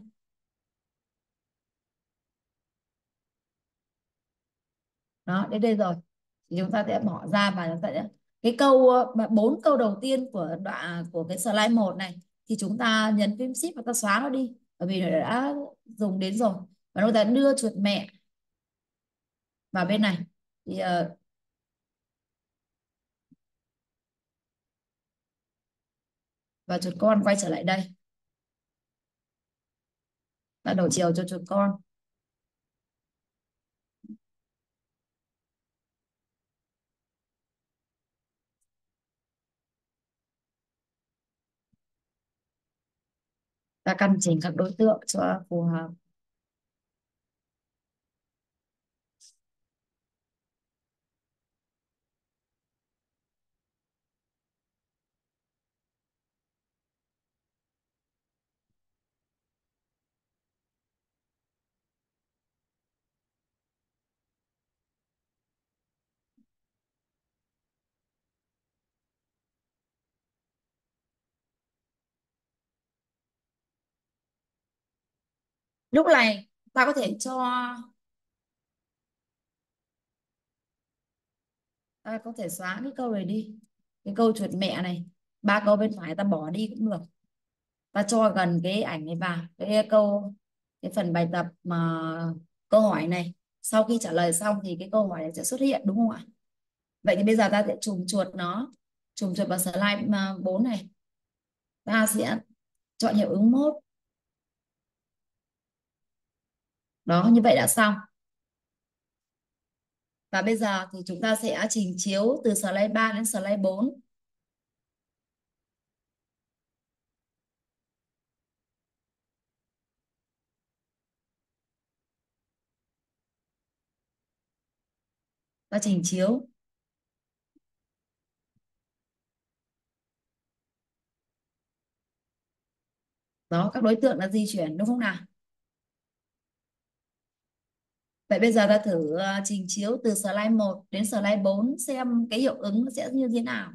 Đó, đến đây rồi. Thì chúng ta sẽ bỏ ra và chúng ta sẽ cái câu bốn câu đầu tiên của đoạn của cái slide một này thì chúng ta nhấn phím shift và ta xóa nó đi bởi vì nó đã dùng đến rồi. Và chúng ta đưa chuột mẹ vào bên này thì uh, và chuột con quay trở lại đây. Ta đổi chiều cho chuột con. Ta căn chỉnh các đối tượng cho phù hợp. Lúc này ta có thể cho ta có thể xóa cái câu này đi, cái câu chuột mẹ này, ba câu bên phải ta bỏ đi cũng được. Ta cho gần cái ảnh này vào cái câu cái phần bài tập mà câu hỏi này, sau khi trả lời xong thì cái câu hỏi này sẽ xuất hiện đúng không ạ? Vậy thì bây giờ ta sẽ chùm chuột nó, chùm chuột vào slide bốn này, ta sẽ chọn hiệu ứng mốt. Đó, như vậy đã xong. Và bây giờ thì chúng ta sẽ trình chiếu từ slide ba đến slide bốn. Ta trình chiếu. Đó, các đối tượng đã di chuyển đúng không nào? Vậy bây giờ ta thử trình chiếu từ slide một đến slide bốn xem cái hiệu ứng sẽ như thế nào.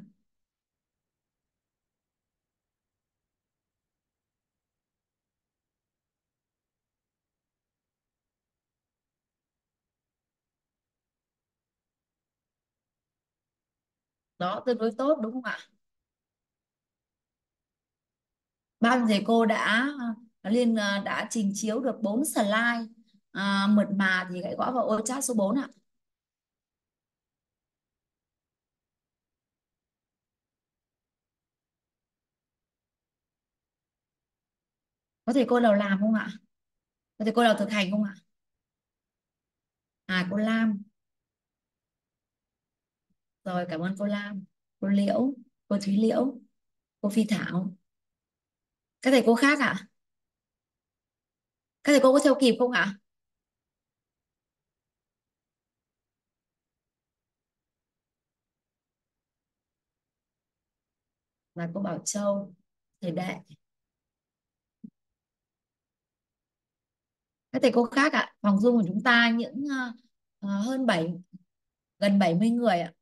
Đó, tương đối tốt đúng không ạ? Ban thầy cô đã liên đã trình chiếu được bốn slide. À, mượt mà thì hãy gõ vào ô chat số bốn ạ. Có thể cô nào làm không ạ? Thì cô nào thực hành không ạ? À, cô Lam. Rồi, cảm ơn cô Lam, cô Liễu, cô Thúy Liễu, cô Phi Thảo. Các thầy cô khác ạ? À? Các thầy cô có theo kịp không ạ? À? Là cô Bảo Châu, thầy Đệ. Các thầy cô khác ạ? À? Phòng Zoom của chúng ta những uh, hơn bảy gần bảy mươi người ạ. À.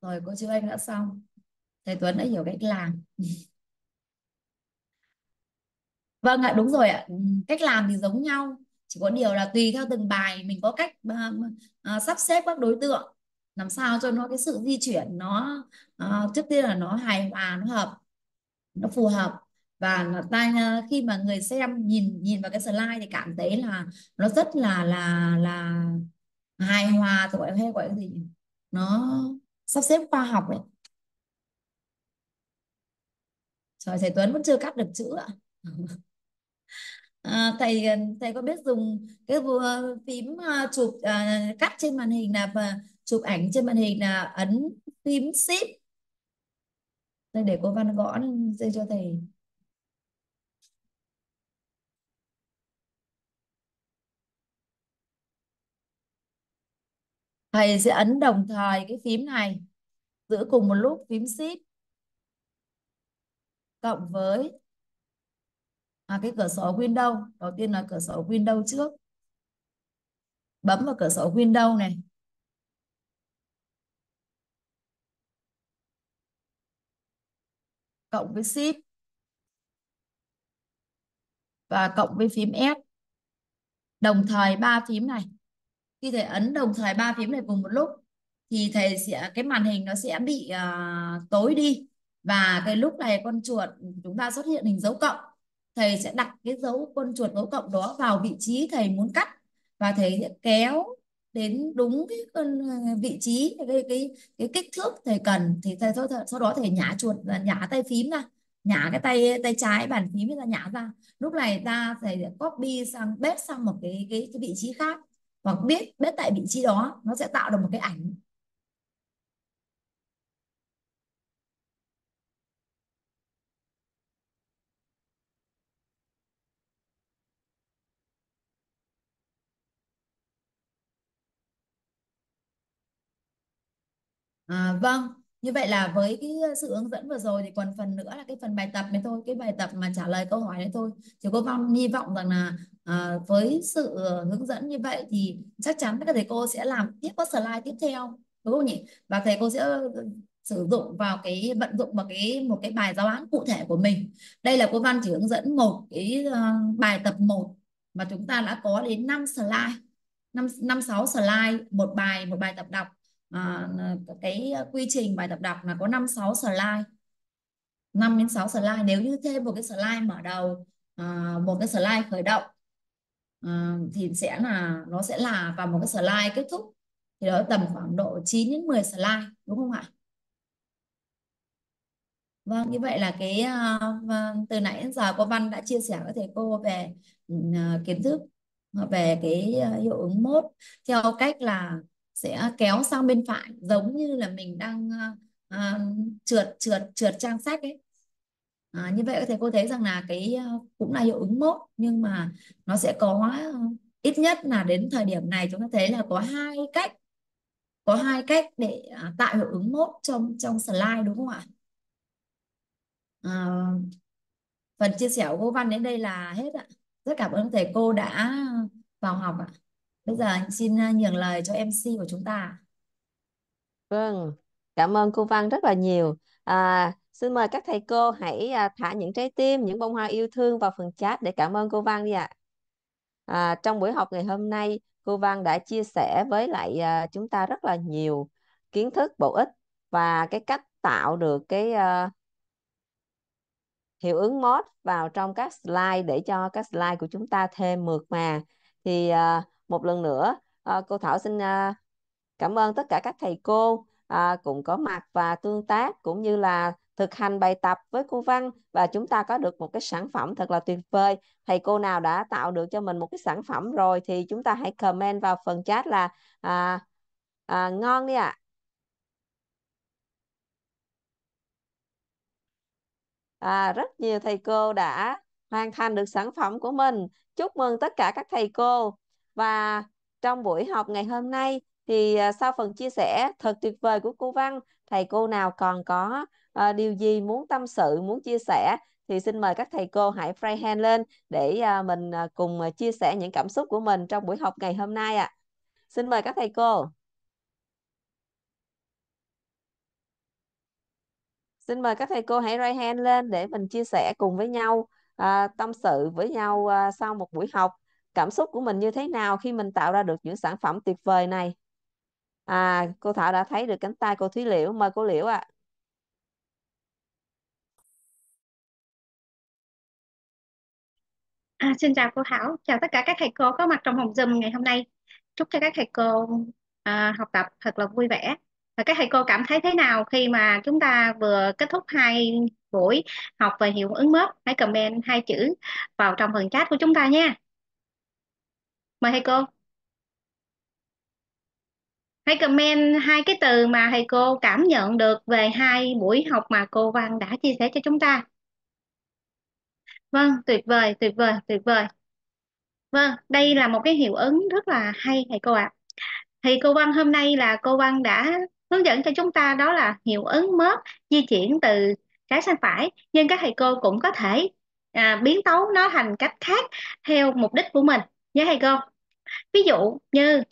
Rồi cô Chu Anh đã xong. Thầy Tuấn đã hiểu cách làm. Vâng ạ, đúng rồi ạ. Cách làm thì giống nhau. Chỉ có điều là tùy theo từng bài mình có cách uh, uh, sắp xếp các đối tượng. Làm sao cho nó cái sự di chuyển nó uh, trước tiên là nó hài hòa, nó hợp, nó phù hợp. Và nó tay, uh, khi mà người xem nhìn nhìn vào cái slide thì cảm thấy là nó rất là là là hài hòa, tôi gọi hay gọi cái gì nó sắp xếp khoa học ấy. Trời, thầy Tuấn vẫn chưa cắt được chữ ạ. À, thầy thầy có biết dùng cái phím chụp uh, cắt trên màn hình là và chụp ảnh trên màn hình là ấn phím shift. Đây để cô Văn gõ dây cho thầy. Thầy sẽ ấn đồng thời cái phím này, giữ cùng một lúc phím shift cộng với à, cái cửa sổ Windows. Đầu tiên là cửa sổ Windows trước. Bấm vào cửa sổ Windows này. Cộng với shift. Và cộng với phím S. Đồng thời ba phím này. Khi thầy ấn đồng thời ba phím này cùng một lúc thì thầy sẽ cái màn hình nó sẽ bị uh, tối đi. Và cái lúc này con chuột chúng ta xuất hiện hình dấu cộng. Thầy sẽ đặt cái dấu con chuột dấu cộng đó vào vị trí thầy muốn cắt. Và thầy sẽ kéo đến đúng cái con vị trí, cái, cái, cái kích thước thầy cần. Thì thầy, sau đó thầy nhả chuột, nhả tay phím ra. Nhả cái tay tay trái bàn phím ra, nhả ra. Lúc này ta thầy copy sang bếp sang một cái, cái, cái vị trí khác. Hoặc biết biết tại vị trí đó nó sẽ tạo được một cái ảnh. À, vâng, như vậy là với cái sự hướng dẫn vừa rồi thì còn phần nữa là cái phần bài tập này thôi, cái bài tập mà trả lời câu hỏi này thôi. Thì cô Phong hy vọng rằng là à, với sự hướng dẫn như vậy thì chắc chắn các thầy cô sẽ làm tiếp các slide tiếp theo, đúng không nhỉ? Và thầy cô sẽ sử dụng vào cái vận dụng vào cái một cái bài giáo án cụ thể của mình. Đây là cô Văn chỉ hướng dẫn một cái uh, bài tập một mà chúng ta đã có đến năm slide, năm năm sáu slide một bài một bài tập đọc. À, cái quy trình bài tập đọc là có năm sáu slide, năm đến sáu slide. Nếu như thêm một cái slide mở đầu, à, một cái slide khởi động, à, thì sẽ là nó sẽ là và một cái slide kết thúc thì đó tầm khoảng độ chín đến mười slide, đúng không ạ? Vâng, như vậy là cái uh, từ nãy đến giờ cô Văn đã chia sẻ với thầy cô về uh, kiến thức về cái uh, hiệu ứng mốt theo cách là sẽ kéo sang bên phải, giống như là mình đang uh, trượt trượt trượt trang sách ấy. À, như vậy thầy cô thấy rằng là cái uh, cũng là hiệu ứng mốt, nhưng mà nó sẽ có uh, ít nhất là đến thời điểm này chúng ta thấy là có hai cách có hai cách để uh, tạo hiệu ứng mốt trong trong slide, đúng không ạ? À, phần chia sẻ của cô Văn đến đây là hết ạ. Rất cảm ơn thầy cô đã vào học ạ. Bây giờ anh xin nhường lời cho em xê của chúng ta. Vâng, cảm ơn cô Văn rất là nhiều. À, xin mời các thầy cô hãy thả những trái tim, những bông hoa yêu thương vào phần chat để cảm ơn cô Văn đi ạ. À, trong buổi học ngày hôm nay, cô Văn đã chia sẻ với lại chúng ta rất là nhiều kiến thức bổ ích và cái cách tạo được cái uh, hiệu ứng mốt vào trong các slide để cho các slide của chúng ta thêm mượt mà. Thì uh, một lần nữa, cô Thảo xin cảm ơn tất cả các thầy cô cũng có mặt và tương tác, cũng như là thực hành bài tập với cô Văn và chúng ta có được một cái sản phẩm thật là tuyệt vời. Thầy cô nào đã tạo được cho mình một cái sản phẩm rồi thì chúng ta hãy comment vào phần chat là à, à, ngon đi ạ. À. À, rất nhiều thầy cô đã hoàn thành được sản phẩm của mình. Chúc mừng tất cả các thầy cô. Và trong buổi học ngày hôm nay thì sau phần chia sẻ thật tuyệt vời của cô Văn, thầy cô nào còn có uh, điều gì muốn tâm sự, muốn chia sẻ thì xin mời các thầy cô hãy raise hand lên để uh, mình uh, cùng uh, chia sẻ những cảm xúc của mình trong buổi học ngày hôm nay ạ. À. Xin mời các thầy cô. Xin mời các thầy cô hãy raise hand lên để mình chia sẻ cùng với nhau, à, tâm sự với nhau à, sau một buổi học. Cảm xúc của mình như thế nào khi mình tạo ra được những sản phẩm tuyệt vời này? À, cô Thảo đã thấy được cánh tay cô Thúy Liễu. Mời cô Liễu ạ. À. À, xin chào cô Thảo. Chào tất cả các thầy cô có mặt trong phòng Zoom ngày hôm nay. Chúc cho các thầy cô à, học tập thật là vui vẻ. Và các thầy cô cảm thấy thế nào khi mà chúng ta vừa kết thúc hai buổi học về hiệu ứng mớp? Hãy comment hai chữ vào trong phần chat của chúng ta nha. Mời thầy cô. Hãy comment hai cái từ mà thầy cô cảm nhận được về hai buổi học mà cô Văn đã chia sẻ cho chúng ta. Vâng, tuyệt vời, tuyệt vời, tuyệt vời. Vâng, đây là một cái hiệu ứng rất là hay thầy cô ạ. À. Thì cô Văn hôm nay là cô Văn đã hướng dẫn cho chúng ta đó là hiệu ứng mớp di chuyển từ trái sang phải, nhưng các thầy cô cũng có thể à, biến tấu nó thành cách khác theo mục đích của mình nhé thầy cô. Ví dụ như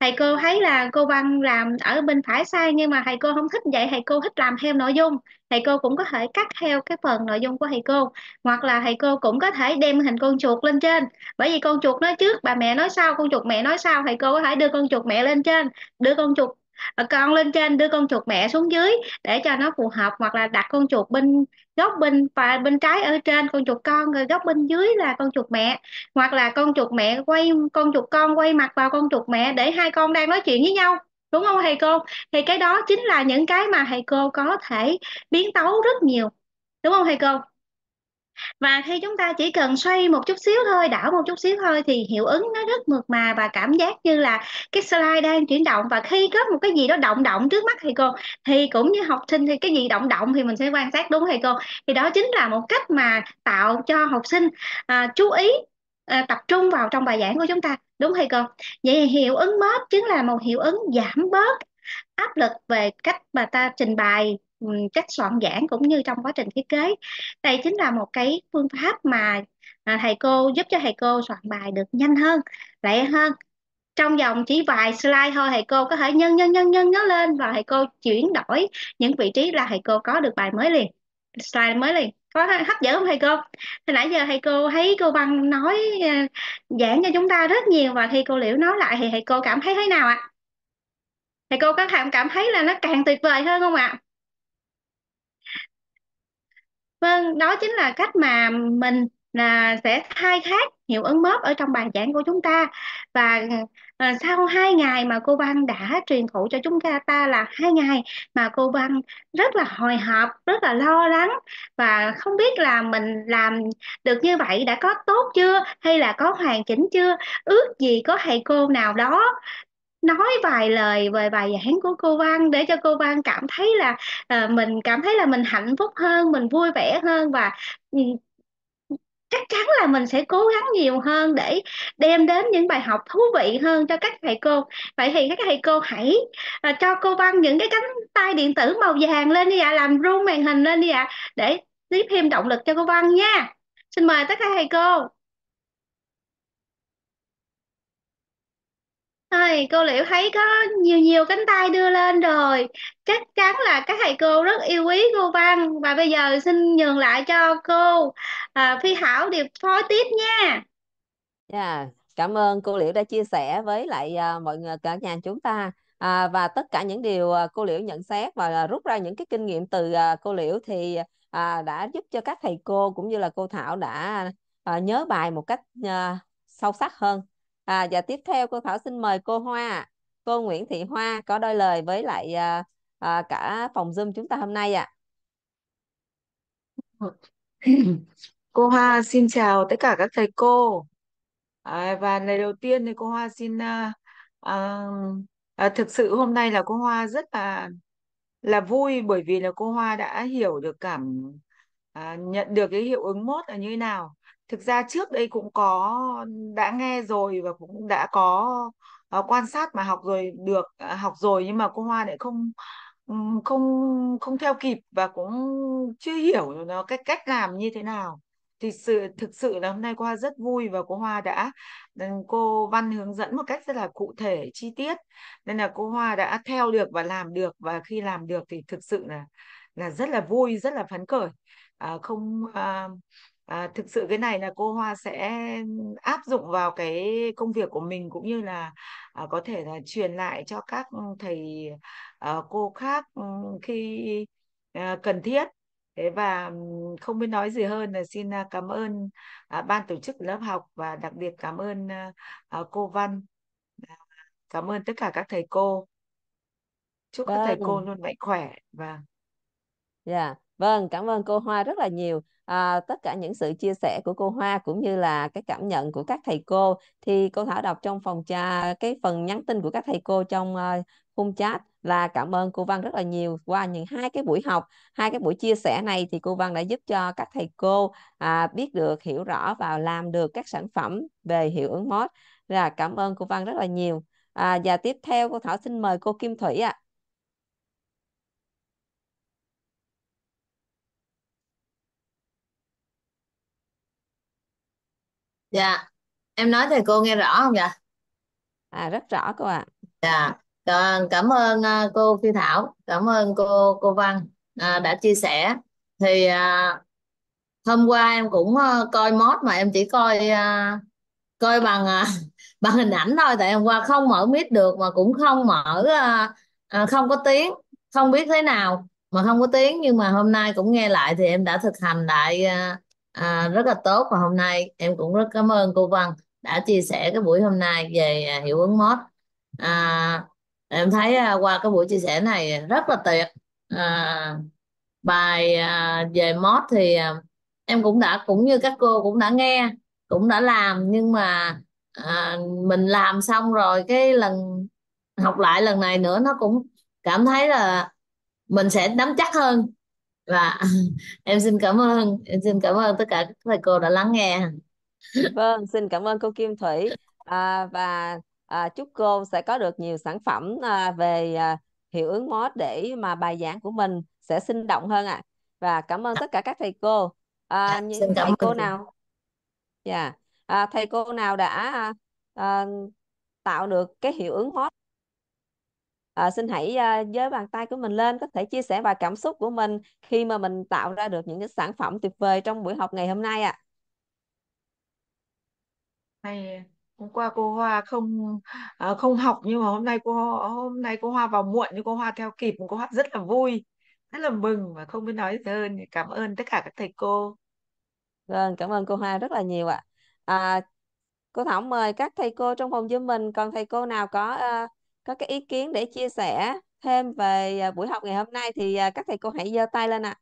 thầy cô thấy là cô Văn làm ở bên phải sai nhưng mà thầy cô không thích vậy, thầy cô thích làm theo nội dung, thầy cô cũng có thể cắt theo cái phần nội dung của thầy cô, hoặc là thầy cô cũng có thể đem hình con chuột lên trên, bởi vì con chuột nói trước, bà mẹ nói sau, con chuột mẹ nói sau, thầy cô có thể đưa con chuột mẹ lên trên, đưa con chuột con lên trên, đưa con chuột mẹ xuống dưới để cho nó phù hợp, hoặc là đặt con chuột bên góc bên và bên trái ở trên con chuột con, rồi góc bên dưới là con chuột mẹ, hoặc là con chuột mẹ quay con chuột con quay mặt vào con chuột mẹ để hai con đang nói chuyện với nhau, đúng không thầy cô? Thì cái đó chính là những cái mà thầy cô có thể biến tấu rất nhiều, đúng không thầy cô? Và khi chúng ta chỉ cần xoay một chút xíu thôi, đảo một chút xíu thôi thì hiệu ứng nó rất mượt mà và cảm giác như là cái slide đang chuyển động, và khi có một cái gì đó động động trước mắt thầy cô thì cũng như học sinh thì cái gì động động thì mình sẽ quan sát, đúng không thầy cô? Thì đó chính là một cách mà tạo cho học sinh à, chú ý à, tập trung vào trong bài giảng của chúng ta, đúng thầy cô? Vậy thì hiệu ứng mớp chính là một hiệu ứng giảm bớt áp lực về cách mà ta trình bày, cách soạn giảng cũng như trong quá trình thiết kế. Đây chính là một cái phương pháp mà thầy cô giúp cho thầy cô soạn bài được nhanh hơn, lẹ hơn. Trong vòng chỉ vài slide thôi, thầy cô có thể nhân nhân nhân nhân nó lên và thầy cô chuyển đổi những vị trí là thầy cô có được bài mới liền, slide mới liền. Có hấp dẫn không thầy cô? Thì nãy giờ thầy cô thấy cô Văn nói giảng cho chúng ta rất nhiều, và khi cô Liễu nói lại thì thầy cô cảm thấy thế nào ạ? À? Thầy cô có cảm thấy là nó càng tuyệt vời hơn không ạ? À? Vâng, đó chính là cách mà mình là sẽ khai thác hiệu ứng mớp ở trong bài giảng của chúng ta. Và à, sau hai ngày mà cô Văn đã truyền thụ cho chúng ta là hai ngày mà cô Văn rất là hồi hộp, rất là lo lắng và không biết là mình làm được như vậy đã có tốt chưa hay là có hoàn chỉnh chưa. Ước gì có thầy cô nào đó nói vài lời về bài giảng của cô Văn để cho cô Văn cảm thấy là à, mình cảm thấy là mình hạnh phúc hơn, mình vui vẻ hơn, và chắc chắn là mình sẽ cố gắng nhiều hơn để đem đến những bài học thú vị hơn cho các thầy cô. Vậy thì các thầy cô hãy à, cho cô Văn những cái cánh tay điện tử màu vàng lên đi ạ, à, làm rung màn hình lên đi ạ, à, để tiếp thêm động lực cho cô Văn nha. Xin mời tất cả thầy cô. Ôi, cô Liễu thấy có nhiều nhiều cánh tay đưa lên rồi. Chắc chắn là các thầy cô rất yêu quý cô Văn. Và bây giờ xin nhường lại cho cô à, Phi Thảo điều phối tiếp nha. Yeah, cảm ơn cô Liễu đã chia sẻ với lại à, mọi người cả nhà chúng ta. à, Và tất cả những điều à, cô Liễu nhận xét và à, rút ra những cái kinh nghiệm từ à, cô Liễu thì à, đã giúp cho các thầy cô cũng như là cô Thảo đã à, nhớ bài một cách à, sâu sắc hơn. À, và tiếp theo cô Thảo xin mời cô Hoa, cô Nguyễn Thị Hoa có đôi lời với lại à, à, cả phòng Zoom chúng ta hôm nay ạ. À. Cô Hoa xin chào tất cả các thầy cô. À, và lời đầu tiên thì cô Hoa xin à, à, à, thực sự hôm nay là cô Hoa rất là là vui, bởi vì là cô Hoa đã hiểu được cảm à, nhận được cái hiệu ứng mốt là như thế nào. Thực ra trước đây cũng có đã nghe rồi và cũng đã có à, quan sát mà học rồi được à, học rồi nhưng mà cô Hoa lại không không không theo kịp và cũng chưa hiểu nó cách cách làm như thế nào. Thì sự thực sự là hôm nay cô Hoa rất vui và cô Hoa đã cô Văn hướng dẫn một cách rất là cụ thể chi tiết, nên là cô Hoa đã theo được và làm được, và khi làm được thì thực sự là là rất là vui, rất là phấn khởi. À, không à, à, thực sự cái này là cô Hoa sẽ áp dụng vào cái công việc của mình, cũng như là à, có thể là truyền lại cho các thầy à, cô khác khi à, cần thiết. Thế và không biết nói gì hơn là xin cảm ơn à, ban tổ chức lớp học, và đặc biệt cảm ơn à, cô Văn. Cảm ơn tất cả các thầy cô. Chúc vâng. các thầy cô luôn mạnh khỏe. Và dạ, yeah. vâng, cảm ơn cô Hoa rất là nhiều. À, tất cả những sự chia sẻ của cô Hoa cũng như là cái cảm nhận của các thầy cô thì cô Thảo đọc trong phòng trà cái phần nhắn tin của các thầy cô trong uh, khung chat. Là cảm ơn cô Văn rất là nhiều. Qua những hai cái buổi học, hai cái buổi chia sẻ này thì cô Văn đã giúp cho các thầy cô à, biết được, hiểu rõ và làm được các sản phẩm về hiệu ứng mốt. Là cảm ơn cô Văn rất là nhiều. À, và tiếp theo cô Thảo xin mời cô Kim Thủy ạ. À. Dạ, em nói thầy cô nghe rõ không dạ? À, rất rõ cô ạ. À. Dạ. Còn cảm ơn uh, cô Phi Thảo, cảm ơn cô cô Văn uh, đã chia sẻ. Thì uh, hôm qua em cũng uh, coi mốt mà em chỉ coi uh, coi bằng uh, bằng hình ảnh thôi, tại hôm qua không mở mic được mà cũng không mở uh, uh, không có tiếng, không biết thế nào mà không có tiếng. Nhưng mà hôm nay cũng nghe lại thì em đã thực hành lại uh, uh, rất là tốt, và hôm nay em cũng rất cảm ơn cô Văn đã chia sẻ cái buổi hôm nay về uh, hiệu ứng mốt. Uh, Em thấy qua cái buổi chia sẻ này rất là tuyệt. À, bài à, về mốt thì à, em cũng đã cũng như các cô cũng đã nghe, cũng đã làm, nhưng mà à, mình làm xong rồi cái lần học lại lần này nữa nó cũng cảm thấy là mình sẽ nắm chắc hơn. Và em xin cảm ơn, em xin cảm ơn tất cả các thầy cô đã lắng nghe. Vâng, xin cảm ơn cô Kim Thủy à, và À, chúc cô sẽ có được nhiều sản phẩm à, về à, hiệu ứng mốt để mà bài giảng của mình sẽ sinh động hơn ạ. À. Và cảm ơn tất cả các thầy cô. À, những thầy cô nào, yeah. à, thầy cô nào đã à, tạo được cái hiệu ứng mốt, à, xin hãy à, giơ bàn tay của mình lên, có thể chia sẻ vài cảm xúc của mình khi mà mình tạo ra được những cái sản phẩm tuyệt vời trong buổi học ngày hôm nay ạ. À. Hay. Hôm qua cô Hoa không à, không học, nhưng mà hôm nay cô hôm nay cô Hoa vào muộn nhưng cô Hoa theo kịp, cô Hoa rất là vui, rất là mừng và không biết nói gì hơn. Cảm ơn tất cả các thầy cô. Vâng, cảm ơn cô Hoa rất là nhiều ạ. À, cô Thảo mời các thầy cô trong phòng Zoom mình, còn thầy cô nào có uh, có cái ý kiến để chia sẻ thêm về uh, buổi học ngày hôm nay thì uh, các thầy cô hãy giơ tay lên ạ. À.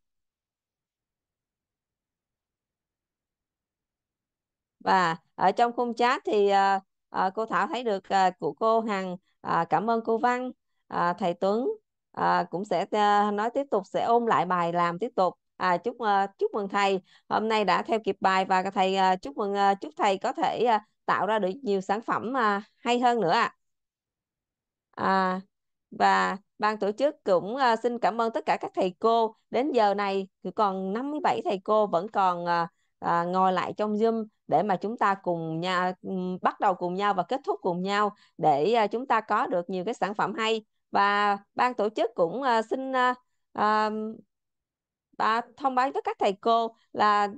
Và ở trong khung chat thì à, à, cô Thảo thấy được à, của cô Hằng, à, cảm ơn cô Văn, à, thầy Tuấn à, cũng sẽ à, nói tiếp tục, sẽ ôn lại bài làm tiếp tục. À, chúc à, chúc mừng thầy hôm nay đã theo kịp bài, và thầy à, chúc mừng à, chúc thầy có thể à, tạo ra được nhiều sản phẩm à, hay hơn nữa ạ. À. À, và ban tổ chức cũng à, xin cảm ơn tất cả các thầy cô. Đến giờ này thì còn năm mươi bảy thầy cô vẫn còn à, À, ngồi lại trong Zoom để mà chúng ta cùng nhau bắt đầu cùng nhau và kết thúc cùng nhau để à, chúng ta có được nhiều cái sản phẩm hay. Và ban tổ chức cũng à, xin à, à, thông báo với các thầy cô là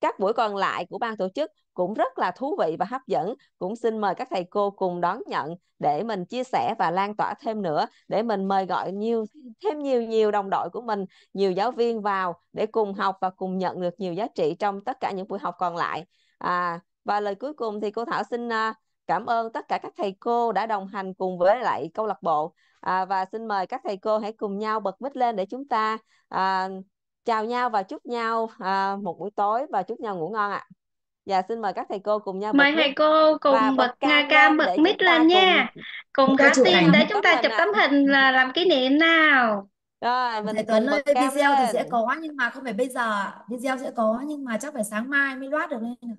các buổi còn lại của ban tổ chức cũng rất là thú vị và hấp dẫn. Cũng xin mời các thầy cô cùng đón nhận để mình chia sẻ và lan tỏa thêm nữa, để mình mời gọi nhiều thêm nhiều nhiều đồng đội của mình, nhiều giáo viên vào để cùng học và cùng nhận được nhiều giá trị trong tất cả những buổi học còn lại. À, và lời cuối cùng thì cô Thảo xin cảm ơn tất cả các thầy cô đã đồng hành cùng với lại câu lạc bộ. À, và xin mời các thầy cô hãy cùng nhau bật mic lên để chúng ta à, chào nhau và chúc nhau à, một buổi tối và chúc nhau ngủ ngon ạ. À. Dạ xin mời các thầy cô cùng nhau. Mời thầy cô cùng bật, bật ca ca bật mic lên nha. Cùng, cùng khá tiền để chúng ta chụp tấm hình là làm kỷ niệm nào. Rồi mình thầy Tuấn ơi, video lên thì sẽ có nhưng mà không phải bây giờ. Video sẽ có nhưng mà chắc phải sáng mai mới loát được lên.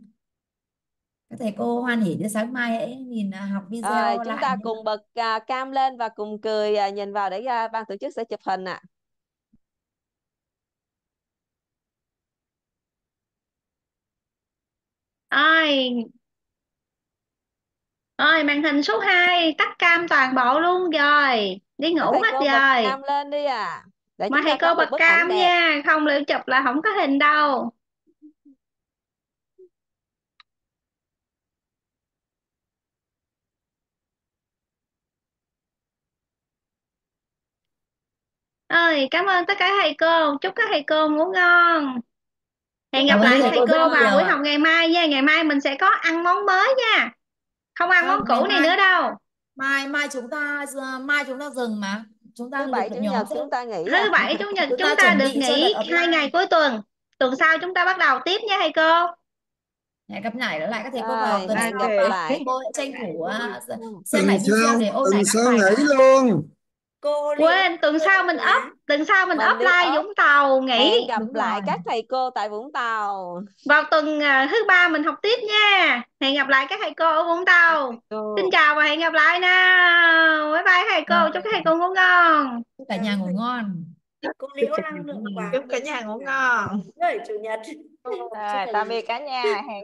Các thầy cô hoan hỉ đến sáng mai hãy nhìn học video rồi, chúng lại ta cùng bật uh, cam lên và cùng cười uh, nhìn vào để uh, ban tổ chức sẽ chụp hình ạ. À. Ôi. Ôi, màn hình số hai tắt cam toàn bộ luôn rồi. Đi ngủ hết rồi. Bật cam lên đi à. Để mà thầy cô bật cam nha, không liệu chụp là không có hình đâu. Ơi, cảm ơn tất cả thầy cô, chúc các thầy cô ngủ ngon. Hẹn gặp lại thầy cô vào buổi học ngày mai nha. Ngày mai mình sẽ có ăn món mới nha. Không ăn món cũ này nữa đâu. Mai mai chúng ta mai chúng ta dừng mà. Chúng ta thứ bảy chủ nhật chúng ta nghỉ. Thứ bảy chủ nhật chúng ta được nghỉ hai ngày cuối tuần. Tuần sau chúng ta bắt đầu tiếp nha thầy cô. Lại gặp lại nữa lại các thầy cô vào tuần sau. Cô tranh thủ xem lại video để ôn lại các bài luôn. Cô quên tuần sau mình up tuần sau mình, mình up like Vũng Tàu nghỉ. Gặp lại các thầy cô tại Vũng Tàu vào tuần uh, thứ ba mình học tiếp nha. Hẹn gặp lại các thầy cô ở Vũng Tàu. Xin chào và hẹn gặp lại nào. Bye bye thầy cô. Chúc các thầy cô ngủ ngon, chúc cả nhà ngủ ngon, cô Liễu năng lượng quả, chúc cả nhà ngủ ngon. Chủ nhật rồi, tạm biệt cả nhà. Hẹn